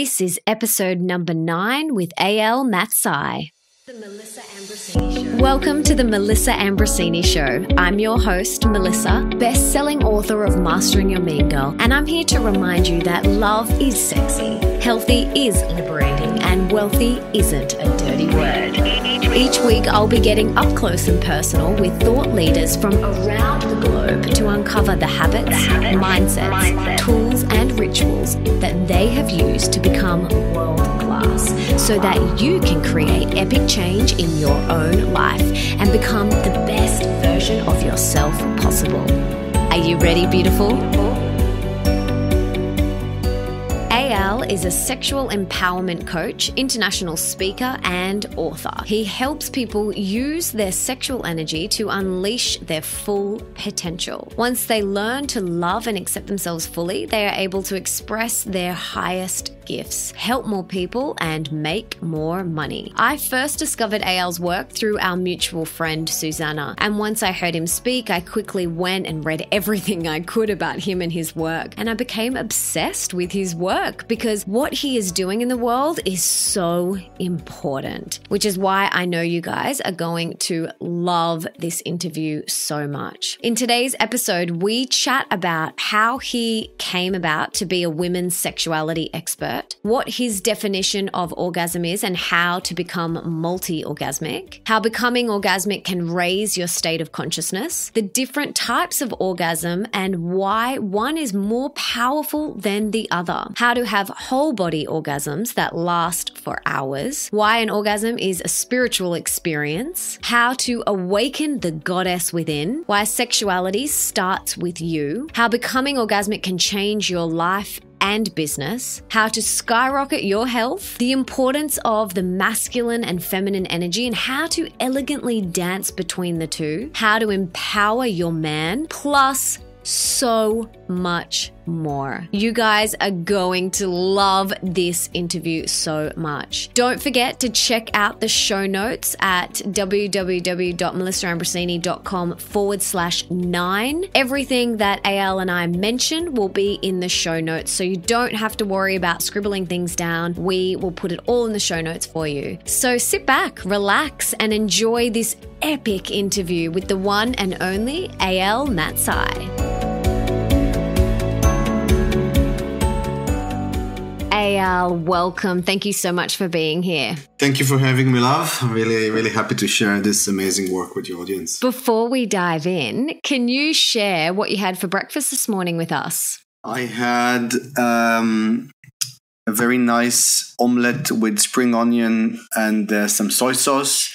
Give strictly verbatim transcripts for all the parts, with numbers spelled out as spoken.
This is episode number nine with Eyal Matsliah. The Melissa Ambrosini Show. Welcome to The Melissa Ambrosini Show. I'm your host, Melissa, best-selling author of Mastering Your Mean Girl, and I'm here to remind you that love is sexy, healthy is liberating, and wealthy isn't a dirty word. Each week, I'll be getting up close and personal with thought leaders from around the globe to uncover the habits, the habits mindsets, mindset. tools, and rituals that they have used to become world-class, so that you can create epic change in your own life and become the best version of yourself possible. Are you ready, beautiful? Eyal is a sexual empowerment coach, international speaker, and author. He helps people use their sexual energy to unleash their full potential. Once they learn to love and accept themselves fully, they are able to express their highest gifts, help more people, and make more money. I first discovered Eyal's work through our mutual friend, Susanna, and once I heard him speak, I quickly went and read everything I could about him and his work, and I became obsessed with his work because what he is doing in the world is so important, which is why I know you guys are going to love this interview so much. In today's episode, we chat about how he came about to be a women's sexuality expert, what his definition of orgasm is and how to become multi-orgasmic, how becoming orgasmic can raise your state of consciousness, the different types of orgasm and why one is more powerful than the other, how to have whole body orgasms that last for hours, why an orgasm is a spiritual experience, how to awaken the goddess within, why sexuality starts with you, how becoming orgasmic can change your life and business, how to skyrocket your health, the importance of the masculine and feminine energy and how to elegantly dance between the two, how to empower your man, plus so much more. You guys are going to love this interview so much. Don't forget to check out the show notes at www.melissaambrosini.com forward slash nine. Everything that Eyal and I mention will be in the show notes, so you don't have to worry about scribbling things down. We will put it all in the show notes for you. So sit back, relax, and enjoy this epic interview with the one and only Eyal Matsliah. Eyal, welcome. Thank you so much for being here. Thank you for having me, love. I'm really, really happy to share this amazing work with your audience. Before we dive in, can you share what you had for breakfast this morning with us? I had um, a very nice omelette with spring onion and uh, some soy sauce,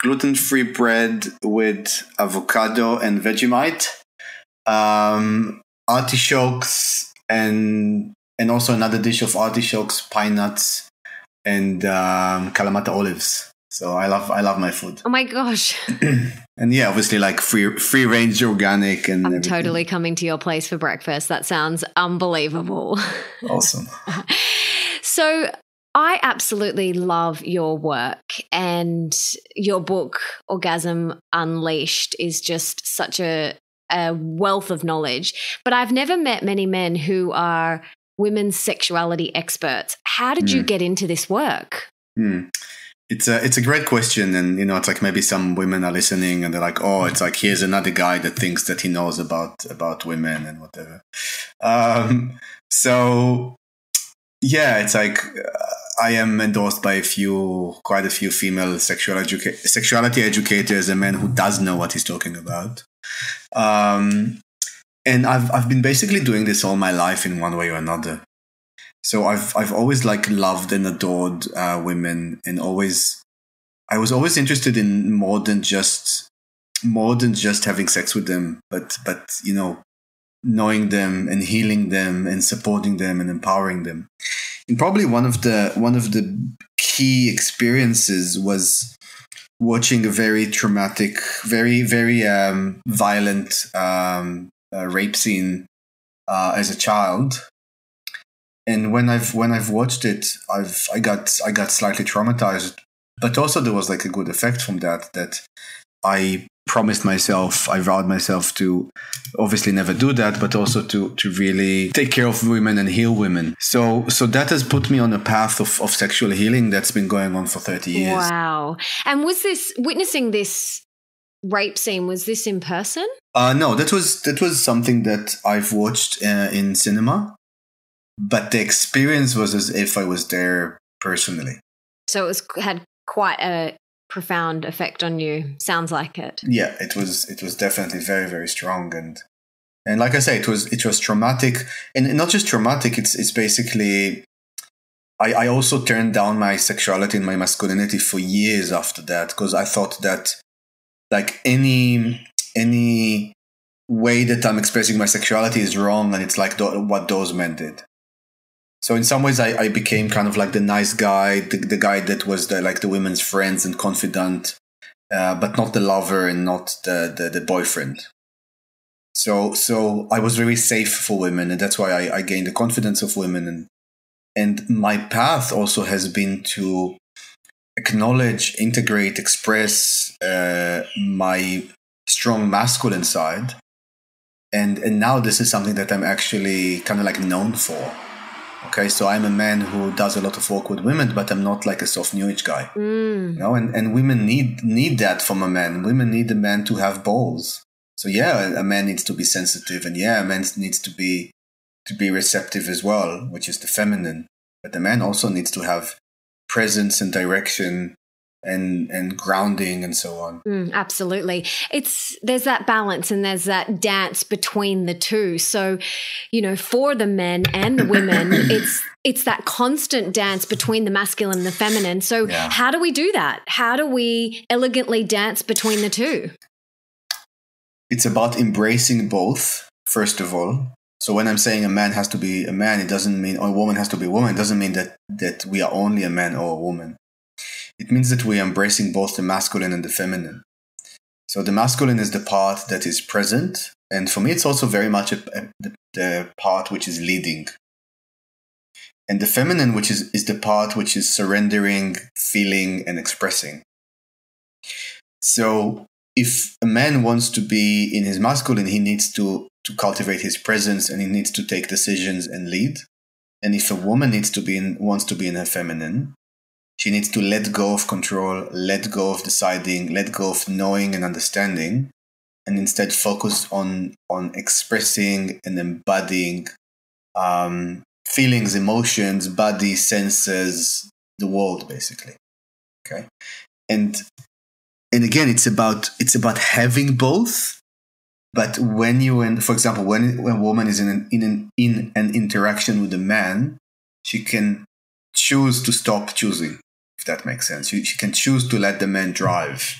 gluten-free bread with avocado and Vegemite, um, artichokes and... And also another dish of artichokes, pine nuts, and um, kalamata olives. So I love, I love my food. Oh my gosh! And yeah, obviously like free, free range, organic, and I'm everything. Totally coming to your place for breakfast. That sounds unbelievable. Awesome. So I absolutely love your work, and your book Orgasm Unleashed is just such a a wealth of knowledge. But I've never met many men who are women's sexuality experts. How did mm. you get into this work? Mm. It's a it's a great question, and you know, it's like maybe some women are listening and they're like, oh, it's like here's another guy that thinks that he knows about about women and whatever. Um, so yeah, it's like uh, I am endorsed by a few, quite a few female sexual educa- sexuality educators, a man who does know what he's talking about. Um, And I've I've been basically doing this all my life in one way or another. So I've I've always like loved and adored uh, women, and always I was always interested in more than just more than just having sex with them, but but you know, knowing them and healing them and supporting them and empowering them. And probably one of the one of the key experiences was watching a very traumatic, very very um, violent. Um, Uh, rape scene uh, as a child, and when I've when I've watched it, I've I got I got slightly traumatized, but also there was like a good effect from that that I promised myself, I vowed myself to obviously never do that, but also to to really take care of women and heal women. So so that has put me on a path of, of sexual healing that's been going on for thirty years. Wow. And was this, witnessing this rape scene, was this in person? Uh, no, that was, that was something that I've watched uh, in cinema, but the experience was as if I was there personally. So it was, had quite a profound effect on you, sounds like it. Yeah, it was it was definitely very, very strong, and and like I say, it was it was traumatic, and not just traumatic, it's it's basically I, I also turned down my sexuality and my masculinity for years after that, because I thought that like any any way that I'm expressing my sexuality is wrong, and it's like th- what those men did. So in some ways, I, I became kind of like the nice guy, the, the guy that was the, like the women's friends and confidant, uh, but not the lover and not the, the, the boyfriend. So so I was very safe for women, and that's why I, I gained the confidence of women. And, and my path also has been to acknowledge, integrate, express uh, my strong masculine side. And, and now this is something that I'm actually kind of like known for. Okay, so I'm a man who does a lot of work with women, but I'm not like a soft new age guy. Mm. You know, and, and women need need that from a man. Women need a man to have balls. So yeah, a man needs to be sensitive, and yeah, a man needs to be to be receptive as well, which is the feminine. But the man also needs to have presence and direction and and grounding and so on. Mm, absolutely. It's there's that balance and there's that dance between the two. So, you know, for the men and the women, it's it's that constant dance between the masculine and the feminine. So yeah. How do we do that? How do we elegantly dance between the two? It's about embracing both, first of all. So when I'm saying a man has to be a man, it doesn't mean, or a woman has to be a woman, it doesn't mean that that we are only a man or a woman. It means that we are embracing both the masculine and the feminine. So the masculine is the part that is present. And for me, it's also very much a, a, the, the part which is leading. And the feminine, which is, is the part which is surrendering, feeling, and expressing. So if a man wants to be in his masculine, he needs to, to cultivate his presence, and he needs to take decisions and lead. And if a woman needs to be in, wants to be in her feminine, she needs to let go of control, let go of deciding, let go of knowing and understanding, and instead focus on on expressing and embodying um, feelings, emotions, body, senses, the world, basically. Okay, and and again, it's about it's about having both. But when you, in, for example, when when a woman is in an, in an, in an interaction with a man, she can choose to stop choosing. That makes sense. You, she can choose to let the man drive.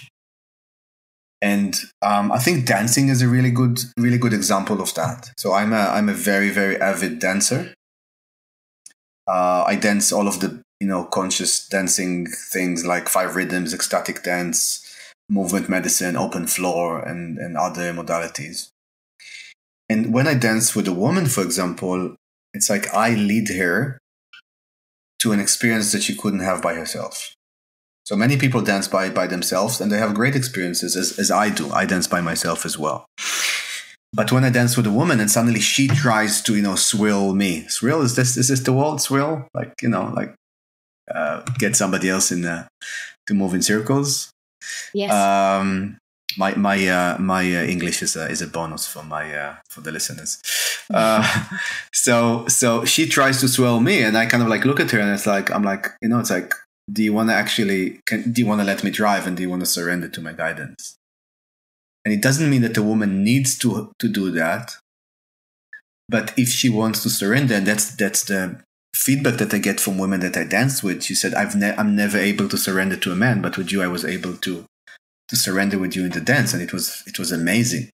And um, I think dancing is a really good, really good example of that. So I'm a, I'm a very, very avid dancer. Uh, I dance all of the, you know, conscious dancing things like five rhythms, ecstatic dance, movement medicine, open floor, and, and other modalities. And when I dance with a woman, for example, it's like I lead her to an experience that she couldn't have by herself. So many people dance by, by themselves, and they have great experiences, as, as I do. I dance by myself as well. But when I dance with a woman, and suddenly she tries to, you know, swirl me. Swirl? Is this is this the word? Swirl? Like, you know, like uh, get somebody else in uh, to move in circles. Yes. Um, my my uh, my uh, English is a is a bonus for my uh, for the listeners. Uh, so so she tries to swirl me, and I kind of like look at her, and it's like I'm like you know it's like do you want to actually can, do you want to let me drive, and do you want to surrender to my guidance? And it doesn't mean that the woman needs to to do that, but if she wants to surrender, and that's that's the feedback that I get from women that I danced with. She said, I've ne- I'm never able to surrender to a man, but with you, I was able to. to surrender with you in the dance, and it was it was amazing.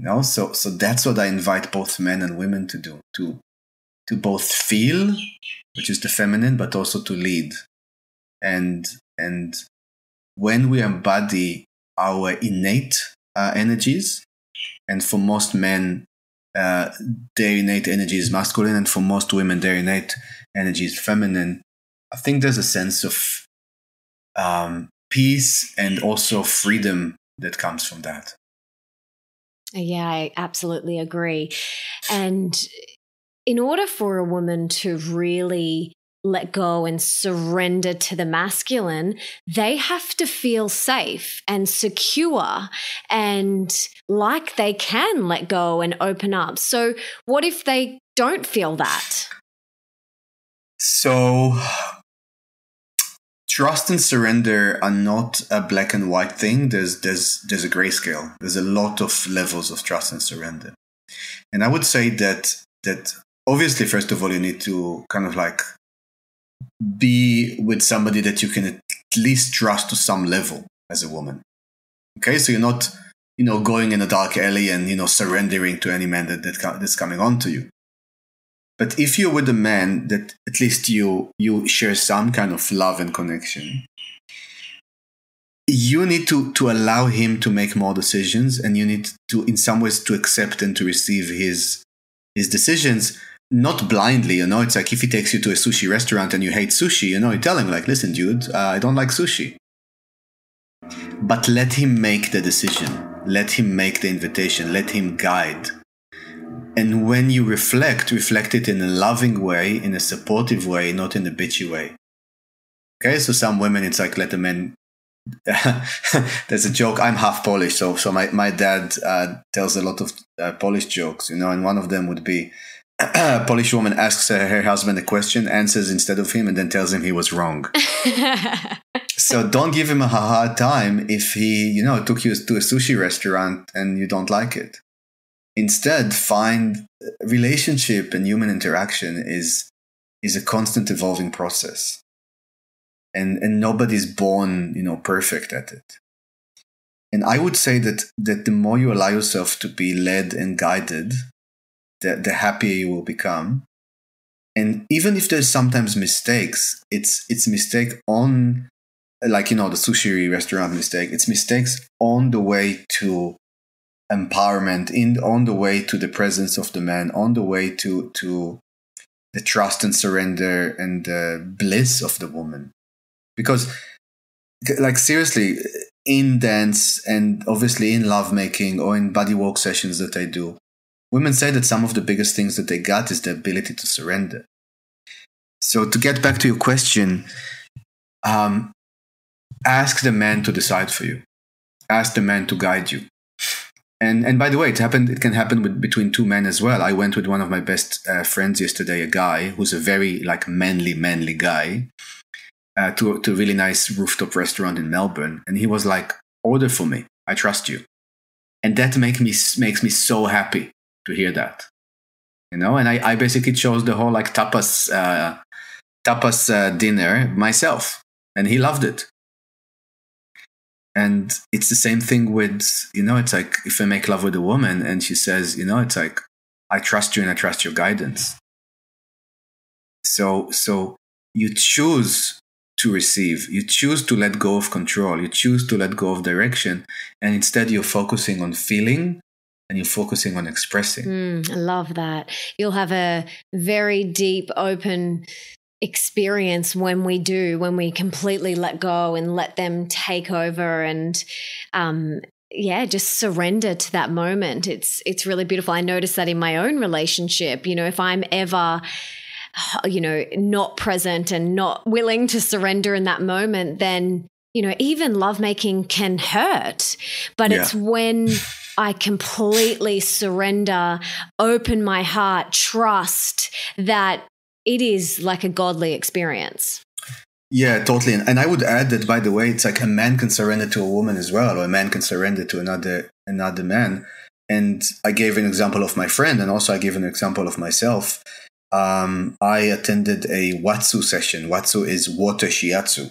You know, so so that's what I invite both men and women to do, to to both feel, which is the feminine, but also to lead. And and when we embody our innate uh, energies, and for most men, uh, their innate energy is masculine, and for most women, their innate energy is feminine. I think there's a sense of um, peace and also freedom that comes from that. Yeah, I absolutely agree. And in order for a woman to really let go and surrender to the masculine, they have to feel safe and secure and like they can let go and open up. So what if they don't feel that? So trust and surrender are not a black and white thing. There's, there's, there's a grayscale. There's a lot of levels of trust and surrender. And I would say that, that obviously, first of all, you need to kind of like be with somebody that you can at least trust to some level as a woman. Okay. So you're not, you know, going in a dark alley and, you know, surrendering to any man that, that that's coming on to you. But if you're with a man that at least you, you share some kind of love and connection, you need to, to allow him to make more decisions, and you need to, in some ways, to accept and to receive his, his decisions, not blindly, you know. It's like if he takes you to a sushi restaurant and you hate sushi, you know, you tell him like, listen, dude, uh, I don't like sushi. But let him make the decision. Let him make the invitation. Let him guide. And when you reflect, reflect it in a loving way, in a supportive way, not in a bitchy way. Okay, so some women, it's like, let the men... There's a joke, I'm half Polish, so so my, my dad uh, tells a lot of uh, Polish jokes, you know, and one of them would be, a Polish woman asks her, her husband a question, answers instead of him, and then tells him he was wrong. So don't give him a hard time if he, you know, took you to a sushi restaurant and you don't like it. Instead, find relationship and human interaction is, is a constant evolving process. And, and nobody's born, you know, perfect at it. And I would say that, that the more you allow yourself to be led and guided, the, the happier you will become. And even if there's sometimes mistakes, it's, it's mistake on, like, you know, the sushi restaurant mistake, it's mistakes on the way to empowerment, in on the way to the presence of the man, on the way to to the trust and surrender and the bliss of the woman. Because, like, seriously, in dance and obviously in lovemaking or in body work sessions that I do, women say that some of the biggest things that they got is the ability to surrender. So to get back to your question, um, ask the man to decide for you. Ask the man to guide you. And and by the way, it happened. It can happen with, between two men as well. I went with one of my best uh, friends yesterday, a guy who's a very like manly, manly guy, uh, to to a really nice rooftop restaurant in Melbourne, and he was like, "Order for me. I trust you," and that make me makes me so happy to hear that, you know. And I I basically chose the whole like tapas uh, tapas uh, dinner myself, and he loved it. And it's the same thing with, you know, it's like if I make love with a woman and she says, you know, it's like, I trust you and I trust your guidance. So, so you choose to receive, you choose to let go of control, you choose to let go of direction. And instead you're focusing on feeling and you're focusing on expressing. Mm, I love that. You'll have a very deep, open experience when we do, when we completely let go and let them take over and, um, yeah, just surrender to that moment. It's, it's really beautiful. I noticed that in my own relationship, you know, if I'm ever, you know, not present and not willing to surrender in that moment, then, you know, even lovemaking can hurt, but yeah. It's when I completely surrender, open my heart, trust that it is like a godly experience. Yeah, totally. And, and I would add that, by the way, it's like a man can surrender to a woman as well, or a man can surrender to another another man. And I gave an example of my friend, and also I gave an example of myself. Um, I attended a watsu session. Watsu is water shiatsu,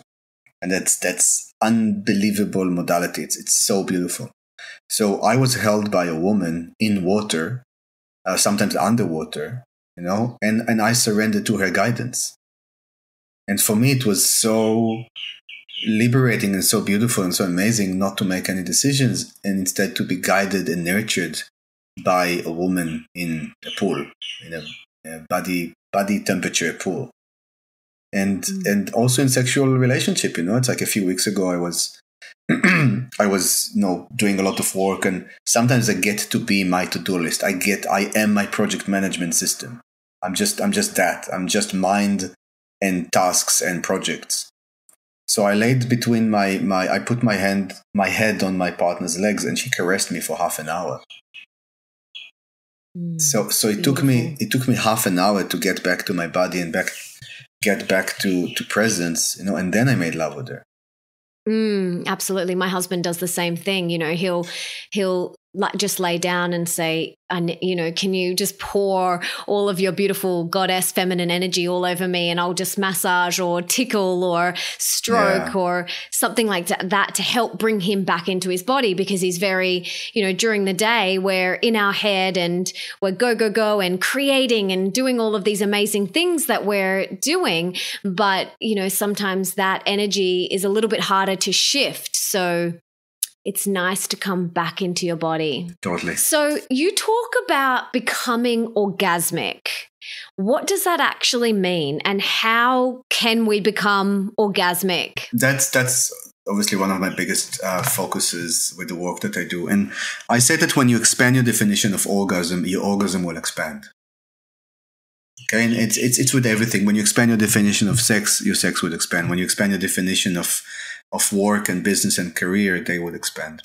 and that's that's unbelievable modality. It's it's so beautiful. So I was held by a woman in water, uh, sometimes underwater. You know, and, and I surrendered to her guidance. And for me, it was so liberating and so beautiful and so amazing not to make any decisions and instead to be guided and nurtured by a woman in a pool, in a, a body body temperature pool. And mm-hmm. and also in sexual relationship, you know, it's like a few weeks ago I was I was, you know, doing a lot of work, and sometimes I get to be my to-do list. I get, I am my project management system. I'm just, I'm just that. I'm just mind and tasks and projects. So I laid between my, my, I put my hand, my head on my partner's legs, and she caressed me for half an hour. Mm, so, so it beautiful. took me, it took me half an hour to get back to my body and back, get back to, to presence, you know, and then I made love with her. Mm, absolutely. My husband does the same thing. You know, he'll, he'll like just lay down and say, and, you know, can you just pour all of your beautiful goddess feminine energy all over me, and I'll just massage or tickle or stroke yeah. or something like that to help bring him back into his body, because he's very, you know, during the day we're in our head and we're go, go, go and creating and doing all of these amazing things that we're doing. But, you know, sometimes that energy is a little bit harder to shift. So it's nice to come back into your body. Totally. So you talk about becoming orgasmic. What does that actually mean, and how can we become orgasmic? That's that's obviously one of my biggest uh, focuses with the work that I do. And I say that when you expand your definition of orgasm, your orgasm will expand. Okay, and it's it's it's with everything. When you expand your definition of sex, your sex would expand. When you expand your definition of of work and business and career, they would expand.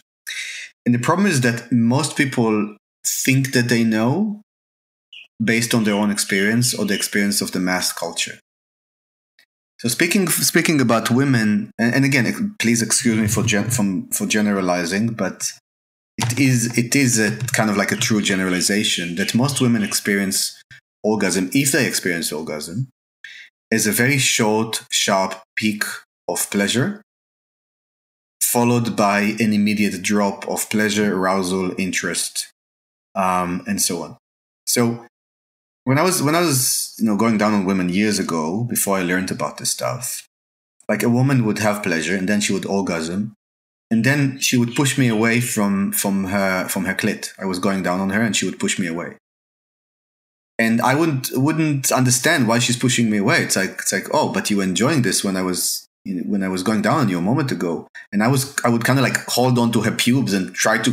And the problem is that most people think that they know based on their own experience or the experience of the mass culture. So speaking speaking about women, and, and again, please excuse me for gen, from, for generalizing, but it is it is a kind of like a true generalization that most women experience orgasm, if they experience orgasm, as a very short, sharp peak of pleasure, followed by an immediate drop of pleasure, arousal, interest, um, and so on. So when I was when I was you know going down on women years ago, before I learned about this stuff, like a woman would have pleasure and then she would orgasm, and then she would push me away from from her from her clit. I was going down on her and she would push me away, and I wouldn't wouldn't understand why she's pushing me away. It's like it's like oh, but you were enjoying this when I was. When I was going down on you a moment ago, and I was, I would kind of like hold on to her pubes and try to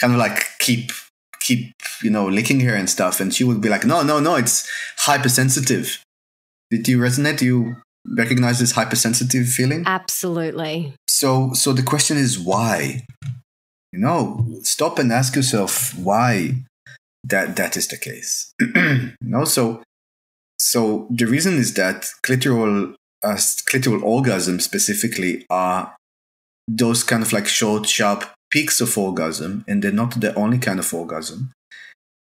kind of like keep, keep, you know, licking her and stuff. And she would be like, no, no, no, it's hypersensitive. Did you resonate? Do you recognize this hypersensitive feeling? Absolutely. So, so the question is why, you know, stop and ask yourself why that, that is the case. you know, so, so the reason is that clitoral Uh, clitoral orgasms specifically are those kind of like short, sharp peaks of orgasm, and they're not the only kind of orgasm.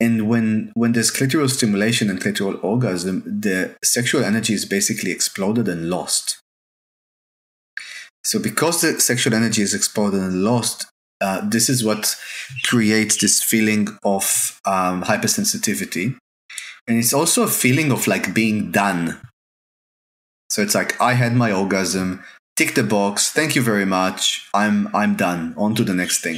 And when when there's clitoral stimulation and clitoral orgasm, the sexual energy is basically exploded and lost. So because the sexual energy is exploded and lost, uh, this is what creates this feeling of um, hypersensitivity. And it's also a feeling of like being done. So it's like, I had my orgasm, tick the box, thank you very much, I'm I'm done, on to the next thing.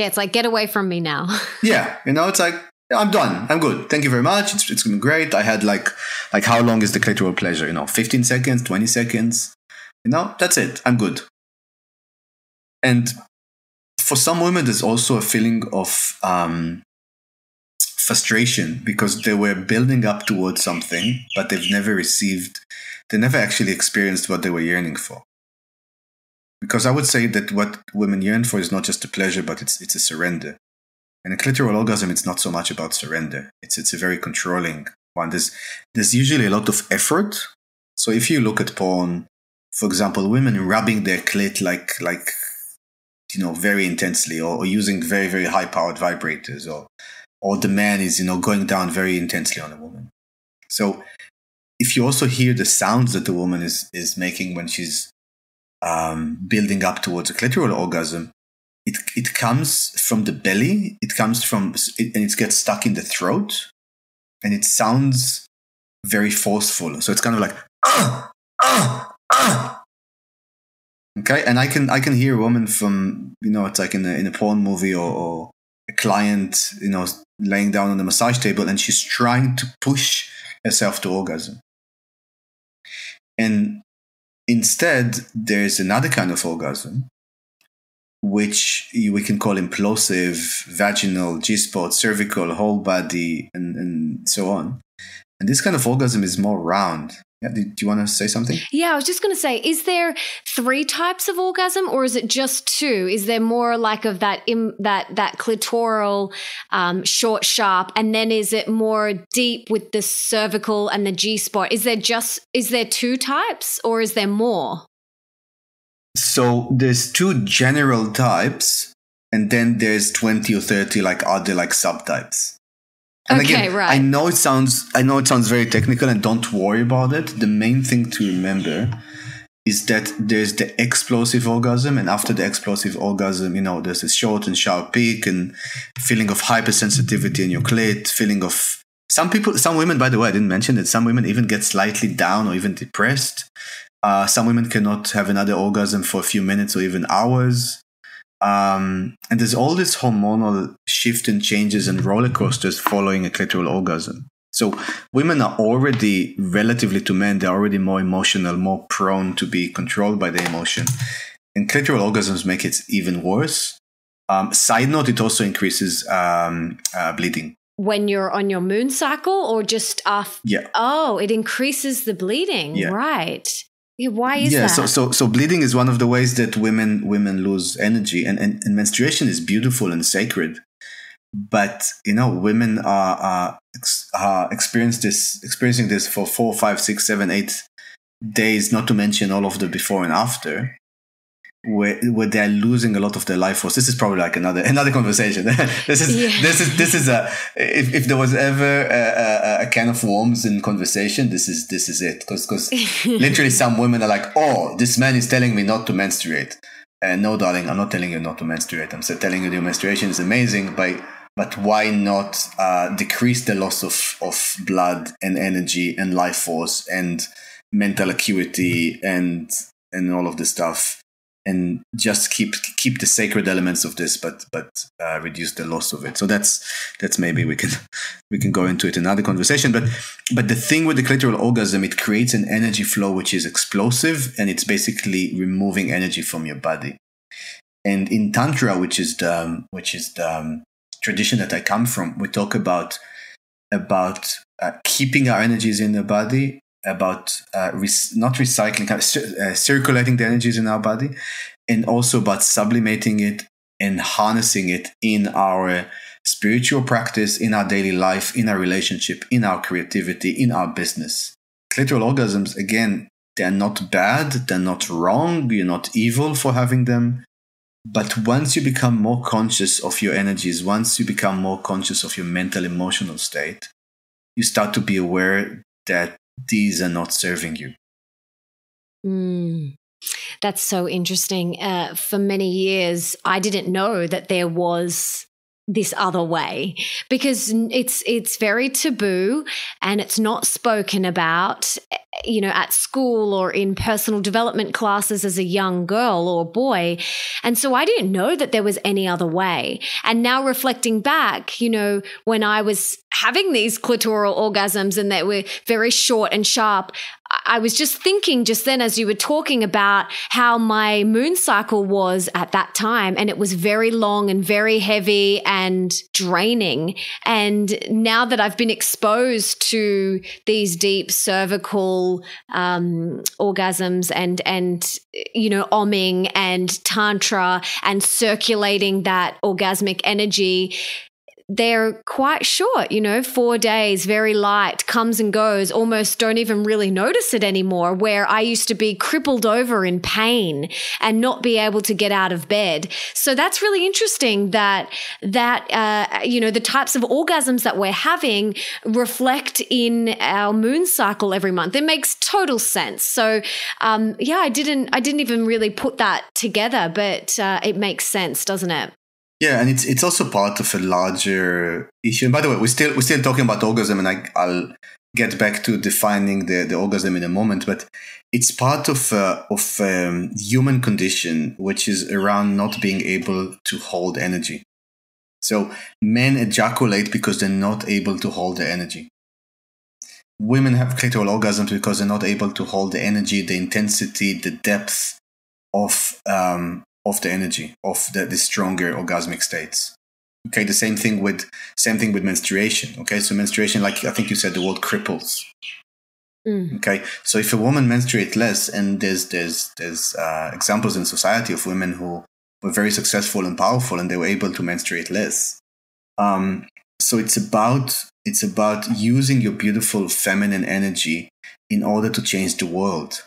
Yeah, it's like, get away from me now. yeah, you know, it's like, I'm done, I'm good, thank you very much, it's, it's been great. I had like, like how long is the clitoral pleasure, you know, fifteen seconds, twenty seconds, you know, that's it, I'm good. And for some women, there's also a feeling of um, frustration, because they were building up towards something, but they've never received... They never actually experienced what they were yearning for. Because I would say that what women yearn for is not just a pleasure, but it's it's a surrender. And a clitoral orgasm, it's not so much about surrender. It's it's a very controlling one. There's, there's usually a lot of effort. So if you look at porn, for example, women rubbing their clit like, like you know, very intensely, or, or using very, very high-powered vibrators, or, or the man is, you know, going down very intensely on a woman. So... if you also hear the sounds that the woman is, is making when she's um, building up towards a clitoral orgasm, it, it comes from the belly, it comes from, it, and it gets stuck in the throat, and it sounds very forceful. So it's kind of like, ah, ah, ah. Okay, and I can, I can hear a woman from, you know, it's like in a, in a porn movie, or, or a client, you know, laying down on the massage table, and she's trying to push herself to orgasm. And instead, there's another kind of orgasm, which we can call implosive, vaginal, G-spot, cervical, whole body, and, and so on. And this kind of orgasm is more round. Yeah, do, do you want to say something? Yeah, I was just going to say, is there three types of orgasm, or is it just two? Is there more like of that im- that that clitoral, um, short, sharp, and then is it more deep with the cervical and the G-spot? Is there just is there two types, or is there more? So there's two general types, and then there's twenty or thirty like other like subtypes. And okay, again, right. I know it sounds I know it sounds very technical, and don't worry about it. The main thing to remember is that there's the explosive orgasm, and after the explosive orgasm, you know, there's a short and sharp peak and feeling of hypersensitivity in your clit, feeling of some people, some women, by the way, I didn't mention that some women even get slightly down or even depressed. Uh, some women cannot have another orgasm for a few minutes or even hours. Um, and there's all this hormonal shift and changes and roller coasters following a clitoral orgasm. So women are already, relatively to men, they're already more emotional, more prone to be controlled by the emotion. And clitoral orgasms make it even worse. Um, side note, it also increases um, uh, bleeding. When you're on your moon cycle or just after? Yeah. Oh, it increases the bleeding. Yeah. Right. Why is yeah, that? Yeah, so, so so bleeding is one of the ways that women women lose energy, and, and, and menstruation is beautiful and sacred, but you know women are are, are experiencing this experiencing this for four, five, six, seven, eight days, not to mention all of the before and after, where where they're losing a lot of their life force. This is probably like another another conversation. this is yeah. this is this is a if, if there was ever a, a, a can of worms in conversation, this is this is it. Because because literally some women are like, oh, this man is telling me not to menstruate. Uh, no, darling, I'm not telling you not to menstruate. I'm telling you your menstruation is amazing, but but why not uh, decrease the loss of of blood and energy and life force and mental acuity and and all of this stuff. And just keep keep the sacred elements of this, but but uh, reduce the loss of it. So that's that's maybe we can we can go into it in another conversation. But but the thing with the clitoral orgasm, it creates an energy flow which is explosive, and it's basically removing energy from your body. And in Tantra, which is the which is the tradition that I come from, we talk about about uh, keeping our energies in the body, about uh, res- not recycling, kind of cir- uh, circulating the energies in our body, and also about sublimating it and harnessing it in our spiritual practice, in our daily life, in our relationship, in our creativity, in our business. Clitoral orgasms, again, they're not bad, they're not wrong, you're not evil for having them. But once you become more conscious of your energies, once you become more conscious of your mental, emotional state, you start to be aware that these are not serving you. Mm, that's so interesting. Uh, for many years, I didn't know that there was this other way, because it's it's very taboo and it's not spoken about, you know, at school or in personal development classes as a young girl or boy. And so I didn't know that there was any other way. And now reflecting back, you know, when I was having these clitoral orgasms and they were very short and sharp, I was just thinking just then as you were talking about how my moon cycle was at that time, and it was very long and very heavy and draining. And now that I've been exposed to these deep cervical um, orgasms and, and you know, omming and tantra and circulating that orgasmic energy, they're quite short, you know, four days, very light, comes and goes, almost don't even really notice it anymore, where I used to be crippled over in pain and not be able to get out of bed. So that's really interesting that, that uh, you know, the types of orgasms that we're having reflect in our moon cycle every month. It makes total sense. So, um, yeah, I didn't, I didn't even really put that together, but uh, it makes sense, doesn't it? Yeah, and it's it's also part of a larger issue. And by the way, we're still we're still talking about orgasm, and I, I'll get back to defining the, the orgasm in a moment. But it's part of uh, of um, human condition, which is around not being able to hold energy. So men ejaculate because they're not able to hold their energy. Women have clitoral orgasms because they're not able to hold the energy, the intensity, the depth of um, of the energy, of the, the stronger orgasmic states. Okay, the same thing with same thing with menstruation. Okay, so menstruation, like I think you said, the word cripples. Mm. Okay, so if a woman menstruates less, and there's there's there's uh, examples in society of women who were very successful and powerful, and they were able to menstruate less. Um, so it's about it's about using your beautiful feminine energy in order to change the world.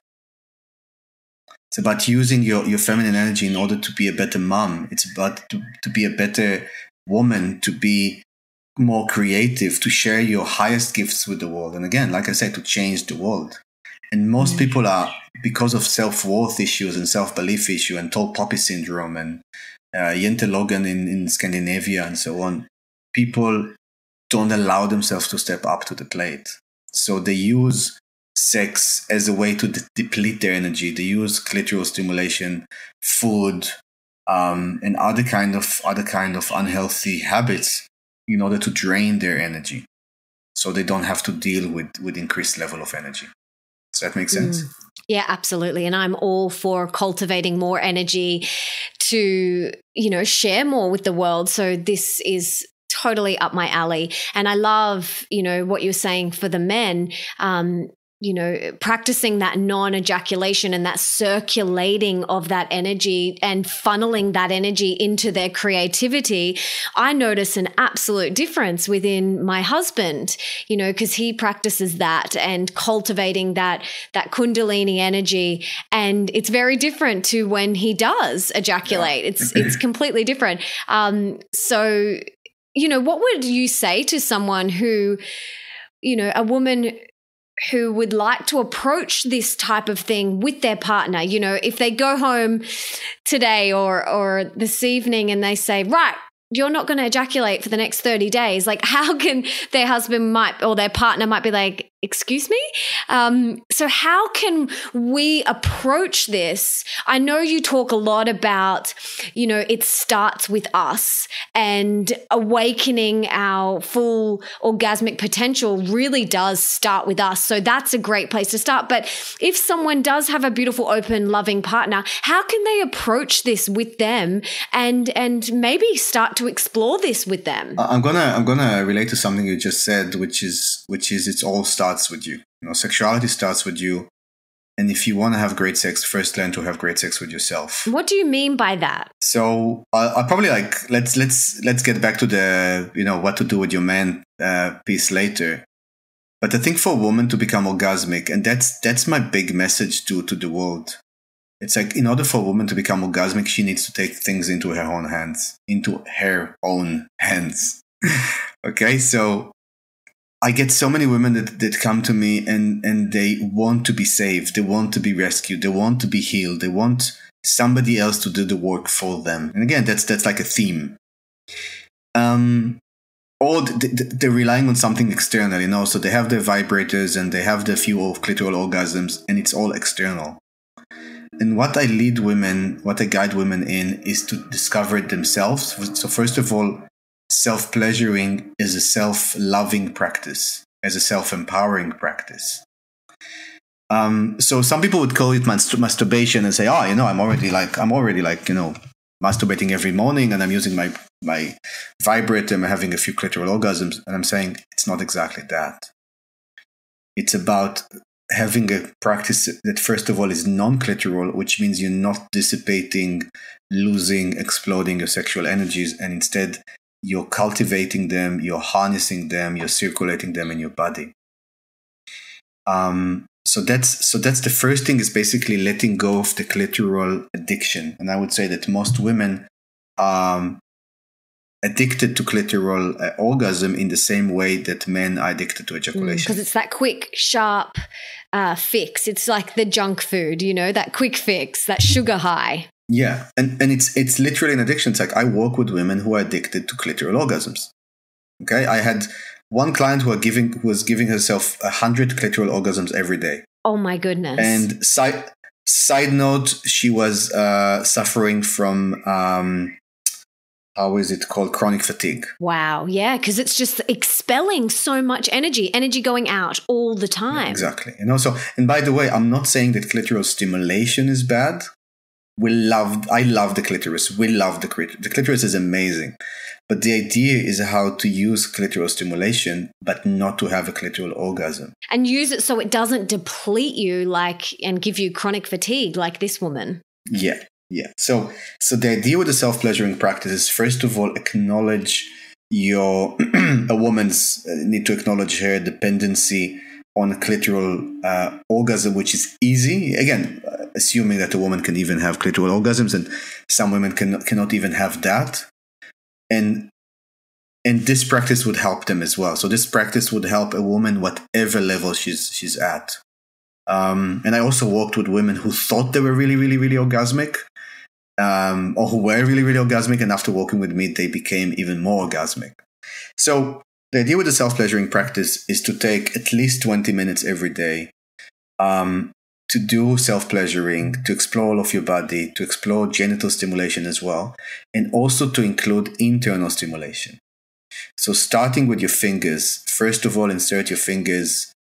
It's about using your, your feminine energy in order to be a better mom. It's about to, to be a better woman, to be more creative, to share your highest gifts with the world. And again, like I said, to change the world. And most people are, because of self-worth issues and self-belief issue and tall poppy syndrome and uh, Jante Logan in, in Scandinavia and so on, people don't allow themselves to step up to the plate. So they use sex as a way to de deplete their energy. They use clitoral stimulation, food, um, and other kind of other kind of unhealthy habits in order to drain their energy, so they don't have to deal with with increased level of energy. Does that make sense? Mm. Yeah, absolutely. And I'm all for cultivating more energy to, you know, share more with the world. So this is totally up my alley. And I love, you know, what you're saying for the men. Um, you know, practicing that non-ejaculation and that circulating of that energy and funneling that energy into their creativity, I notice an absolute difference within my husband, you know, because he practices that and cultivating that, that Kundalini energy. And it's very different to when he does ejaculate. Yeah. It's, it's completely different. Um, so, you know, what would you say to someone who, you know, a woman who would like to approach this type of thing with their partner? You know, if they go home today or or this evening and they say, right, you're not going to ejaculate for the next thirty days, like how can their husband might or their partner might be like, excuse me? Um, so how can we approach this? I know you talk a lot about, you know, it starts with us and awakening our full orgasmic potential really does start with us. So that's a great place to start. But if someone does have a beautiful, open, loving partner, how can they approach this with them and and maybe start to explore this with them? I'm gonna I'm gonna relate to something you just said, which is which is it's all starts with you. You know, sexuality starts with you. And if you want to have great sex, first learn to have great sex with yourself. What do you mean by that? So uh, I'll probably like, let's, let's, let's get back to the, you know, what to do with your man uh, piece later. But I think for a woman to become orgasmic, and that's, that's my big message to, to the world. It's like, in order for a woman to become orgasmic, she needs to take things into her own hands, into her own hands. Okay. So I get so many women that, that come to me and, and they want to be saved. They want to be rescued. They want to be healed. They want somebody else to do the work for them. And again, that's, that's like a theme. Um, or they're relying on something external, you know, so they have their vibrators and they have the few clitoral orgasms and it's all external. And what I lead women, what I guide women in is to discover it themselves. So first of all, self-pleasuring is a self-loving practice, as a self-empowering practice. Um, so some people would call it mas masturbation and say, "Oh, you know, I'm already like, I'm already like, you know, masturbating every morning, and I'm using my my vibrator, and I'm having a few clitoral orgasms." And I'm saying it's not exactly that. It's about having a practice that first of all is non-clitoral, which means you're not dissipating, losing, exploding your sexual energies, and instead you're cultivating them, you're harnessing them, you're circulating them in your body. Um, so that's so that's the first thing, is basically letting go of the clitoral addiction. And I would say that most women are addicted to clitoral uh, orgasm in the same way that men are addicted to ejaculation. Because mm, it's that quick, sharp uh, fix. It's like the junk food, you know, that quick fix, that sugar high. Yeah. And, and it's, it's literally an addiction. It's like I work with women who are addicted to clitoral orgasms. Okay. I had one client who, are giving, who was giving herself a hundred clitoral orgasms every day. Oh my goodness. And side, side note, she was uh, suffering from, um, how is it called? Chronic fatigue. Wow. Yeah. Cause it's just expelling so much energy, energy going out all the time. Yeah, exactly. And also, and by the way, I'm not saying that clitoral stimulation is bad. we loved, I love the clitoris. We love the clitoris. The clitoris is amazing. But the idea is how to use clitoral stimulation, but not to have a clitoral orgasm. And use it so it doesn't deplete you like and give you chronic fatigue like this woman. Yeah, yeah. So, so the idea with the self-pleasuring practice is, first of all, acknowledge your a woman's uh, need to acknowledge her dependency on clitoral uh, orgasm, which is easy. Again, assuming that a woman can even have clitoral orgasms, and some women can, cannot even have that. And, and this practice would help them as well. So this practice would help a woman, whatever level she's, she's at. Um, and I also worked with women who thought they were really, really, really orgasmic, um, or who were really, really orgasmic. And after working with me, they became even more orgasmic. So the idea with the self-pleasuring practice is to take at least twenty minutes every day um, to do self-pleasuring, to explore all of your body, to explore genital stimulation as well, and also to include internal stimulation. So starting with your fingers, first of all, insert your fingers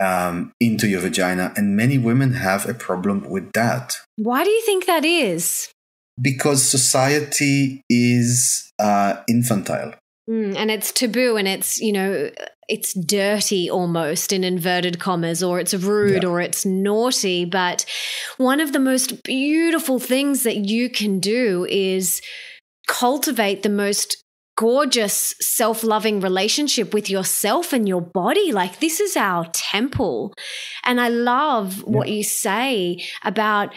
um, into your vagina, and many women have a problem with that. Why do you think that is? Because society is uh, infantile. Mm, and it's taboo, and it's, you know, it's dirty almost in inverted commas, or it's rude, yeah, or it's naughty. But one of the most beautiful things that you can do is cultivate the most gorgeous self-loving relationship with yourself and your body. Like, this is our temple. And I love, yeah, what you say about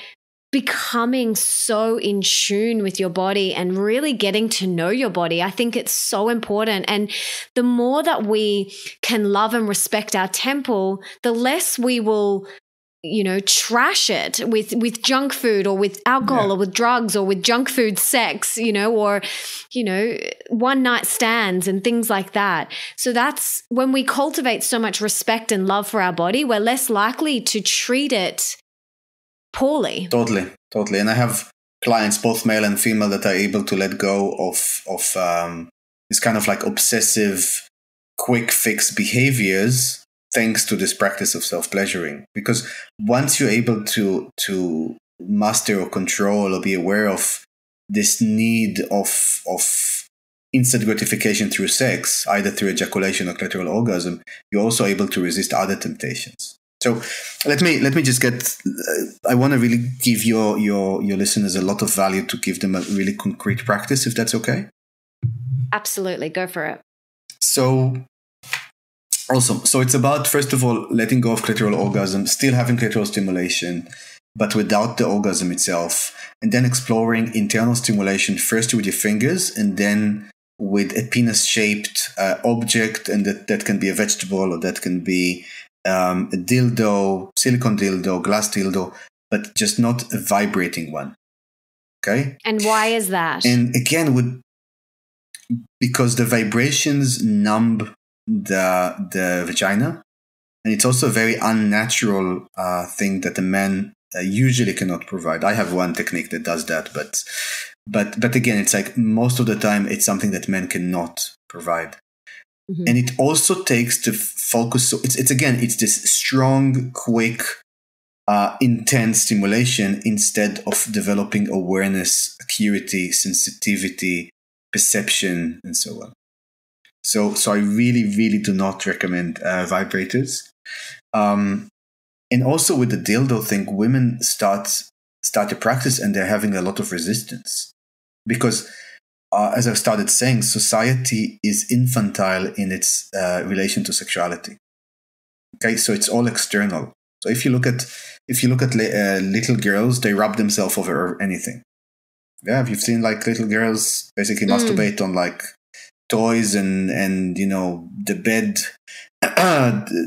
becoming so in tune with your body and really getting to know your body. I think it's so important. And the more that we can love and respect our temple, the less we will, you know, trash it with, with junk food or with alcohol, yeah, or with drugs or with junk food sex, you know, or, you know, one night stands and things like that. So that's when we cultivate so much respect and love for our body, we're less likely to treat it poorly. Totally, totally. And I have clients, both male and female, that are able to let go of, of um, this kind of like obsessive, quick fix behaviors thanks to this practice of self-pleasuring. Because once you're able to, to master or control or be aware of this need of, of instant gratification through sex, either through ejaculation or clitoral orgasm, you're also able to resist other temptations. So let me let me just get, I want to really give your, your, your listeners a lot of value to give them a really concrete practice, if that's okay. Absolutely. Go for it. So awesome. So it's about, first of all, letting go of clitoral orgasm, still having clitoral stimulation, but without the orgasm itself, and then exploring internal stimulation first with your fingers and then with a penis-shaped uh, object, and that, that can be a vegetable, or that can be Um, a dildo, silicone dildo, glass dildo, but just not a vibrating one. Okay. And why is that? And again, with, because the vibrations numb the, the vagina. And it's also a very unnatural uh, thing that a man uh, usually cannot provide. I have one technique that does that, but, but, but again, it's like most of the time it's something that men cannot provide. Mm-hmm. And it also takes the focus. So it's, it's again, it's this strong, quick, uh, intense stimulation instead of developing awareness, acuity, sensitivity, perception, and so on. So, so I really, really do not recommend uh, vibrators. Um, and also with the dildo thing, women start, start to practice and they're having a lot of resistance because, Uh, as I've started saying, society is infantile in its uh, relation to sexuality. Okay, so it's all external. So if you look at if you look at uh, little girls, they rub themselves over anything. Yeah, if you've seen like little girls basically mm. masturbate on like toys and and you know the bed,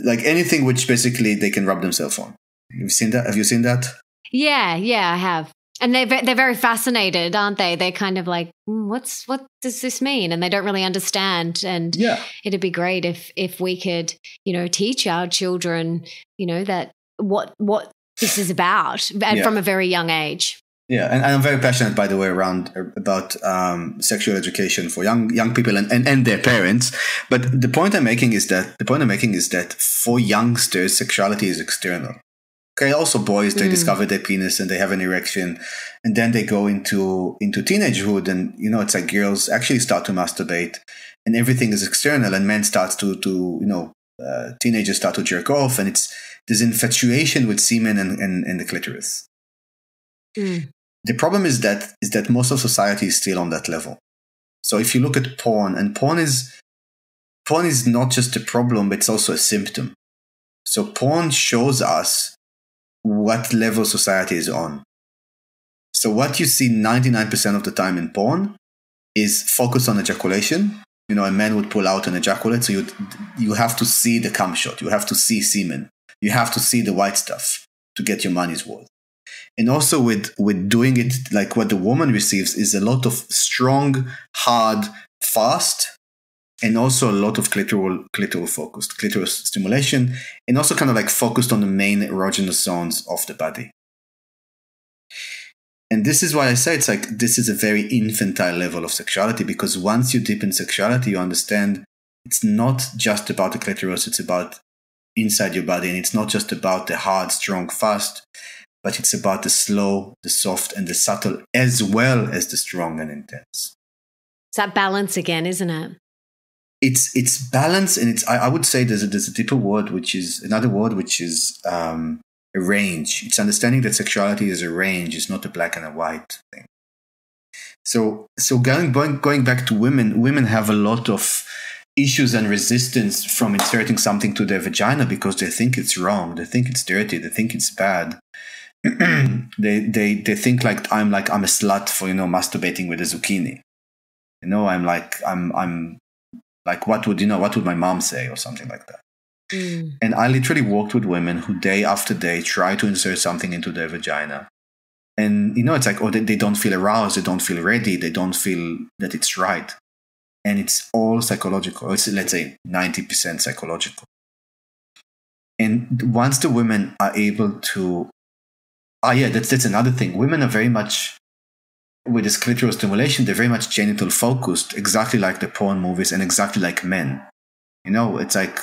like anything which basically they can rub themselves on. You've seen that? Have you seen that? Yeah, yeah, I have. And they're, they're very fascinated, aren't they? They're kind of like, mm, what's what does this mean? And they don't really understand. And yeah, it'd be great if if we could, you know, teach our children, you know, that what what this is about, and yeah, from a very young age. Yeah, and, and I'm very passionate, by the way, around about um, sexual education for young young people and, and and their parents. But the point I'm making is that the point I'm making is that for youngsters, sexuality is external. Okay, also boys, they mm. discover their penis and they have an erection, and then they go into into teenagehood, and you know, it's like girls actually start to masturbate, and everything is external, and men starts to to you know uh, teenagers start to jerk off, and it's this infatuation with semen and and, and the clitoris. Mm. The problem is that is that most of society is still on that level. So if you look at porn, and porn is porn is not just a problem; it's also a symptom. So porn shows us what level society is on. So what you see ninety-nine percent of the time in porn is focused on ejaculation. You know, a man would pull out and ejaculate. So you you have to see the cum shot. You have to see semen. You have to see the white stuff to get your money's worth. And also with, with doing it, like what the woman receives is a lot of strong, hard, fast, and also a lot of clitoral, clitoral focused, clitoral stimulation, and also kind of like focused on the main erogenous zones of the body. And this is why I say it's like, this is a very infantile level of sexuality, because once you dip in sexuality, you understand it's not just about the clitoris, it's about inside your body. And it's not just about the hard, strong, fast, but it's about the slow, the soft, and the subtle, as well as the strong and intense. It's that balance again, isn't it? It's it's balance, and it's I, I would say there's a, there's a deeper word, which is another word, which is um, a range. It's understanding that sexuality is a range; it's not a black and a white thing. So so going going back to women, women have a lot of issues and resistance from inserting something to their vagina because they think it's wrong, they think it's dirty, they think it's bad. they they they think like I'm like I'm a slut for you know masturbating with a zucchini. You know I'm like I'm I'm. Like, what would, you know, what would my mom say or something like that? Mm. And I literally worked with women who day after day try to insert something into their vagina. And, you know, it's like, oh, they, they don't feel aroused. They don't feel ready. They don't feel that it's right. And it's all psychological. It's, let's say, ninety percent psychological. And once the women are able to, oh, yeah, that's, that's another thing. Women are very much, with this clitoral stimulation, they're very much genital focused, exactly like the porn movies and exactly like men. You know, it's like,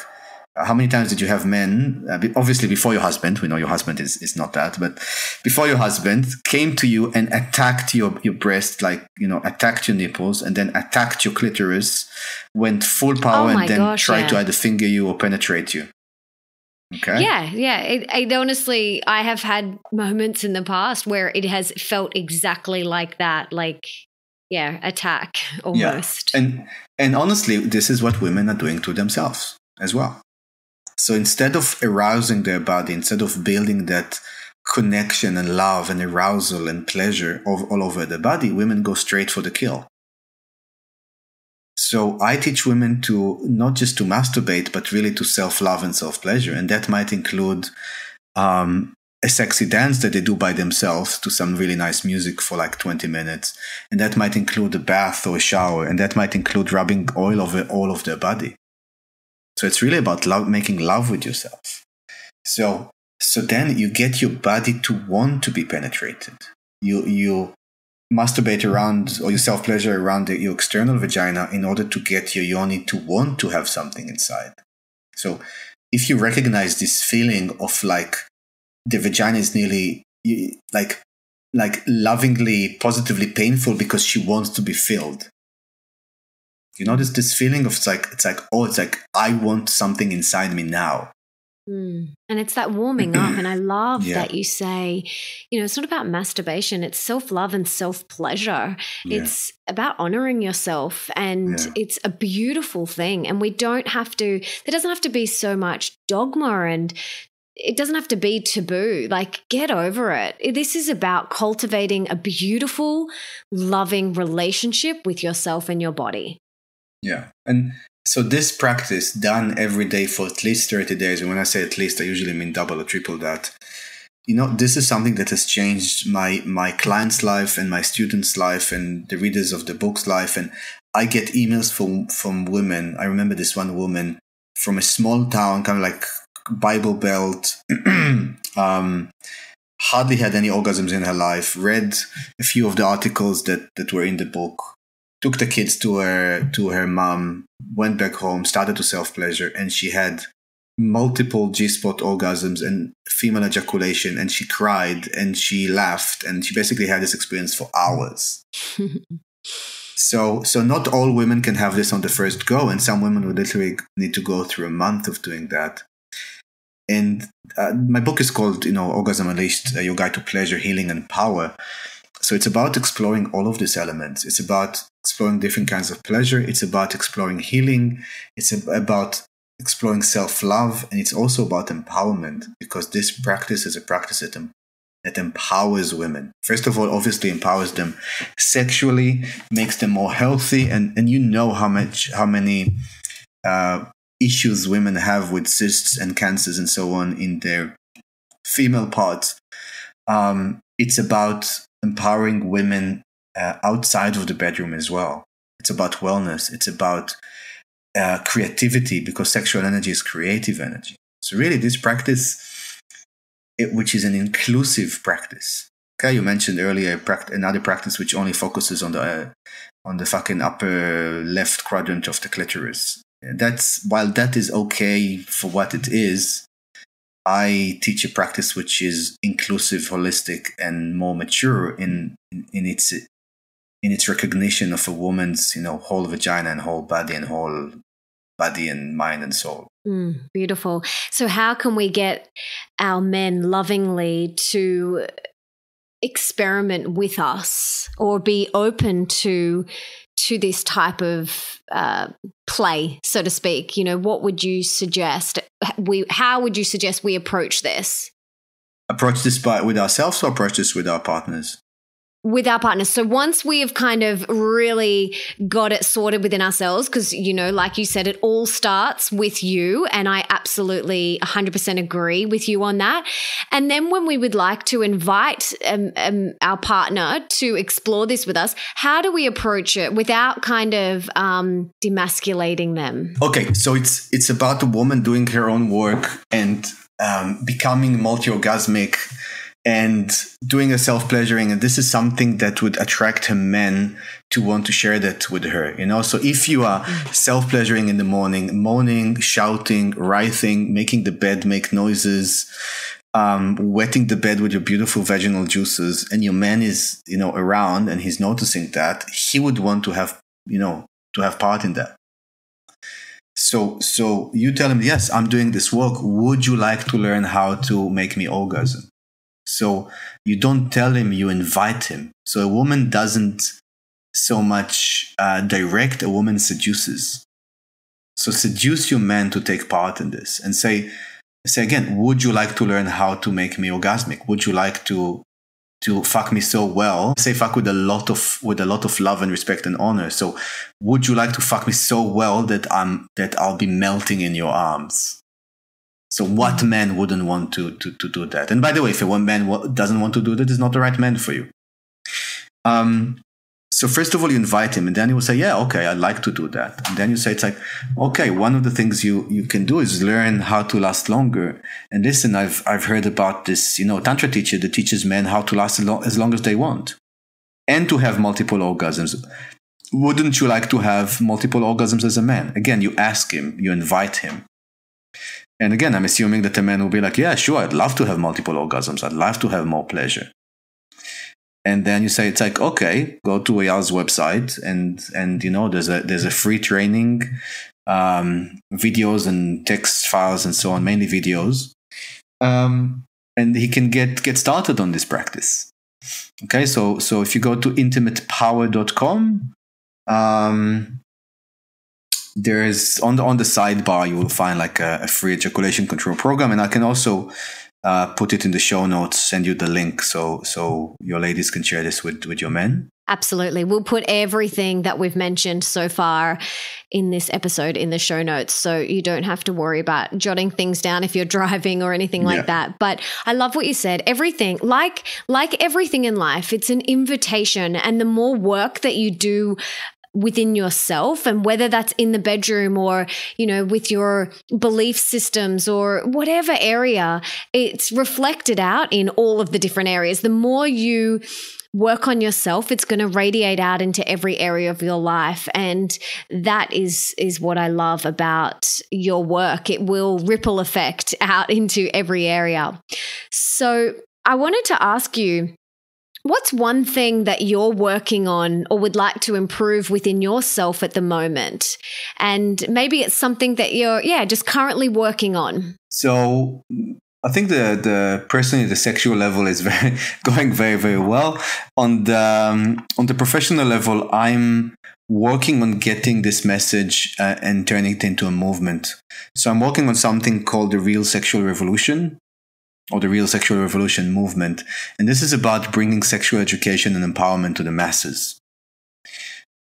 how many times did you have men, uh, obviously before your husband, we know your husband is, is not that, but before your husband came to you and attacked your, your breast, like, you know, attacked your nipples and then attacked your clitoris, went full power oh and then gosh, tried yeah. to either finger you or penetrate you. Okay. Yeah, yeah. It, it honestly, I have had moments in the past where it has felt exactly like that, like, yeah, attack almost. Yeah. And and honestly, this is what women are doing to themselves as well. So instead of arousing their body, instead of building that connection and love and arousal and pleasure of, all over the body, women go straight for the kill. So I teach women to not just to masturbate, but really to self-love and self-pleasure. And that might include um, a sexy dance that they do by themselves to some really nice music for like twenty minutes. And that might include a bath or a shower. And that might include rubbing oil over all of their body. So it's really about love, making love with yourself. So, so then you get your body to want to be penetrated. You, you, masturbate around or your self-pleasure around the, your external vagina in order to get your yoni to want to have something inside. So if you recognize this feeling of like the vagina is nearly like like lovingly, positively painful because she wants to be filled. You notice this feeling of it's like, it's like, oh, it's like I want something inside me now. Mm. And it's that warming up. And I love yeah. that you say, you know, it's not about masturbation. It's self-love and self-pleasure. Yeah. It's about honoring yourself. And yeah. it's a beautiful thing. And we don't have to, there doesn't have to be so much dogma and it doesn't have to be taboo. Like, get over it. This is about cultivating a beautiful, loving relationship with yourself and your body. Yeah. And so this practice done every day for at least thirty days, and when I say at least, I usually mean double or triple that. You know, this is something that has changed my my clients' life and my students' life and the readers of the book's life. And I get emails from, from women. I remember this one woman from a small town, kind of like Bible Belt, um, hardly had any orgasms in her life, read a few of the articles that, that were in the book. Took the kids to her to her mom, went back home, started to self-pleasure, and she had multiple G-spot orgasms and female ejaculation, and she cried and she laughed, and she basically had this experience for hours. so so not all women can have this on the first go, and some women would literally need to go through a month of doing that. And uh, my book is called, you know, Orgasm Unleashed, uh, Your Guide to Pleasure, Healing and Power. So it's about exploring all of these elements. It's about exploring different kinds of pleasure. It's about exploring healing. It's about exploring self-love. And it's also about empowerment, because this practice is a practice that, em that empowers women. First of all, obviously empowers them sexually, makes them more healthy. And, and you know how much, how many uh, issues women have with cysts and cancers and so on in their female parts. Um, it's about empowering women uh, outside of the bedroom as well. It's about wellness. It's about uh, creativity, because sexual energy is creative energy. So really this practice, it, which is an inclusive practice. Okay, you mentioned earlier pract another practice which only focuses on the, uh, on the fucking upper left quadrant of the clitoris. That's, while that is okay for what it is, I teach a practice which is inclusive, holistic, and more mature in, in, in its in its recognition of a woman's, you know, whole vagina and whole body and whole body and mind and soul. Mm, beautiful. So how can we get our men lovingly to experiment with us, or be open to to this type of uh, play, so to speak? You know, what would you suggest? We, how would you suggest we approach this? Approach this by, with ourselves, or approach this with our partners? With our partners. So once we have kind of really got it sorted within ourselves, because, you know, like you said, it all starts with you, and I absolutely one hundred percent agree with you on that. And then when we would like to invite um, um, our partner to explore this with us, how do we approach it without kind of um, demasculating them? Okay, so it's it's about the woman doing her own work and um, becoming multi-orgasmic and doing a self-pleasuring. And this is something that would attract her men to want to share that with her, you know? So if you are self-pleasuring in the morning, moaning, shouting, writhing, making the bed make noises, um, wetting the bed with your beautiful vaginal juices, and your man is, you know, around and he's noticing that, he would want to have, you know, to have part in that. So, so you tell him, yes, I'm doing this work. Would you like to learn how to make me orgasm? So you don't tell him, you invite him. So a woman doesn't so much uh, direct, a woman seduces. So seduce your man to take part in this, and say, say again, would you like to learn how to make me orgasmic? Would you like to, to fuck me so well? Say fuck with a lot of, with a lot of love and respect and honor. So would you like to fuck me so well that I'm, that I'll be melting in your arms? So what man wouldn't want to, to, to do that? And by the way, if a one man doesn't want to do that, it's not the right man for you. Um, so first of all, you invite him, and then he will say, yeah, okay, I'd like to do that. And then you say, it's like, okay, one of the things you, you can do is learn how to last longer. And listen, I've, I've heard about this, you know, Tantra teacher that teaches men how to last as long as they want and to have multiple orgasms. Wouldn't you like to have multiple orgasms as a man? Again, you ask him, you invite him. And again, I'm assuming that a man will be like, yeah, sure, I'd love to have multiple orgasms. I'd love to have more pleasure. And then you say, it's like, okay, go to Eyal's website, and, and you know, there's a, there's a free training, um, videos and text files and so on, mainly videos. Um, and he can get, get started on this practice. Okay, so, so if you go to intimate power dot com, um, there is on the on the sidebar, you will find like a, a free ejaculation control program, and I can also uh, put it in the show notes, send you the link, so so your ladies can share this with with your men. Absolutely, we'll put everything that we've mentioned so far in this episode in the show notes, so you don't have to worry about jotting things down if you're driving or anything like yeah. that. But I love what you said. Everything, like like everything in life, it's an invitation, and the more work that you do within yourself, and whether that's in the bedroom or, you know, with your belief systems or whatever area, it's reflected out in all of the different areas. The more you work on yourself, it's going to radiate out into every area of your life. And that is is what I love about your work. It will ripple effect out into every area. So I wanted to ask you, what's one thing that you're working on or would like to improve within yourself at the moment? And maybe it's something that you're, yeah, just currently working on. So I think the the personally the sexual level is very going very very well. On the um, on the professional level, I'm working on getting this message uh, and turning it into a movement. So I'm working on something called the Real Sexual Revolution, or the Real Sexual Revolution movement, and this is about bringing sexual education and empowerment to the masses.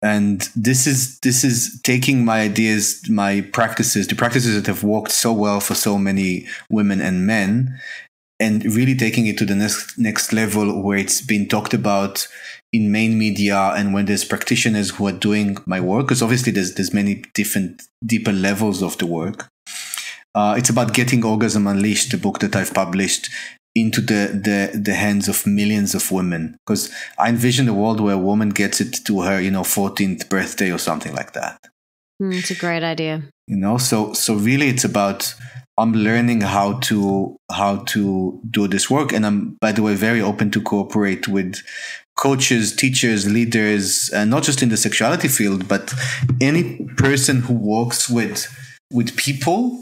And this is this is taking my ideas, my practices, the practices that have worked so well for so many women and men, and really taking it to the next next level, where it's been talked about in main media, and when there's practitioners who are doing my work, because obviously there's there's many different deeper levels of the work. Uh, it's about getting Orgasm Unleashed, the book that I've published, into the, the, the hands of millions of women. Because I envision a world where a woman gets it to her, you know, fourteenth birthday or something like that. Mm, it's a great idea. You know, so, so really it's about, I'm learning how to, how to do this work. And I'm, by the way, very open to cooperate with coaches, teachers, leaders, uh, not just in the sexuality field, but any person who works with, with people.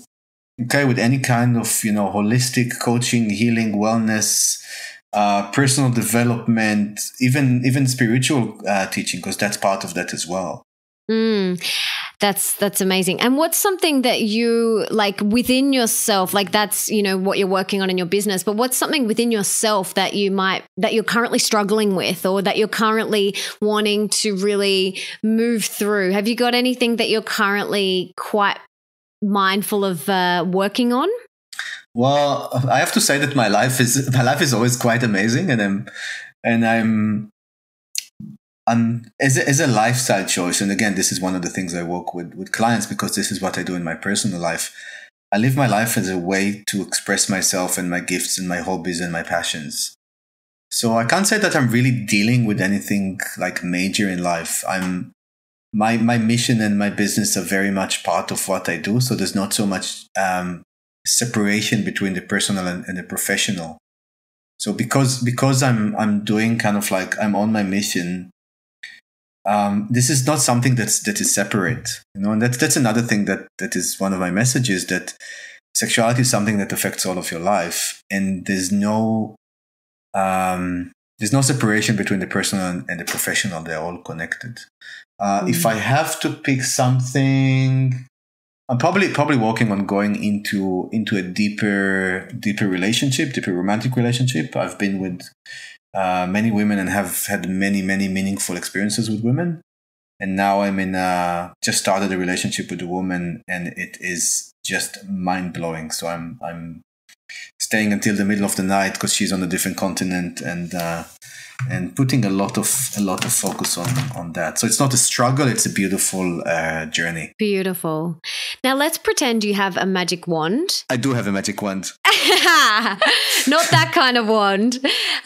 Okay, with any kind of, you know, holistic coaching, healing, wellness, uh, personal development, even even spiritual uh, teaching, because that's part of that as well. Mm, that's that's amazing. And what's something that you like within yourself? Like that's, you know, what you're working on in your business, but what's something within yourself that you might that you're currently struggling with, or that you're currently wanting to really move through? Have you got anything that you're currently quite mindful of uh, working on? Well, I have to say that my life is my life is always quite amazing, and I'm and I'm I'm as a, as a lifestyle choice. And again, this is one of the things I work with with clients, because this is what I do in my personal life. I live my life as a way to express myself and my gifts and my hobbies and my passions. So I can't say that I'm really dealing with anything like major in life. I'm My my mission and my business are very much part of what I do, so there's not so much um, separation between the personal and, and the professional. So because because I'm I'm doing kind of like I'm on my mission. Um, this is not something that's that is separate, you know. And that's that's another thing that that is one of my messages, that sexuality is something that affects all of your life, and there's no um, there's no separation between the personal and the professional. They're all connected. Uh, mm-hmm. If I have to pick something, I'm probably probably working on going into into a deeper deeper relationship, deeper romantic relationship. I've been with uh, many women and have had many many meaningful experiences with women, and now I'm in a, just started a relationship with a woman, and it is just mind blowing. So I'm I'm staying until the middle of the night because she's on a different continent, and. Uh, And putting a lot of a lot of focus on on that, so it's not a struggle; it's a beautiful uh, journey. Beautiful. Now let's pretend you have a magic wand. I do have a magic wand. Not that kind of wand,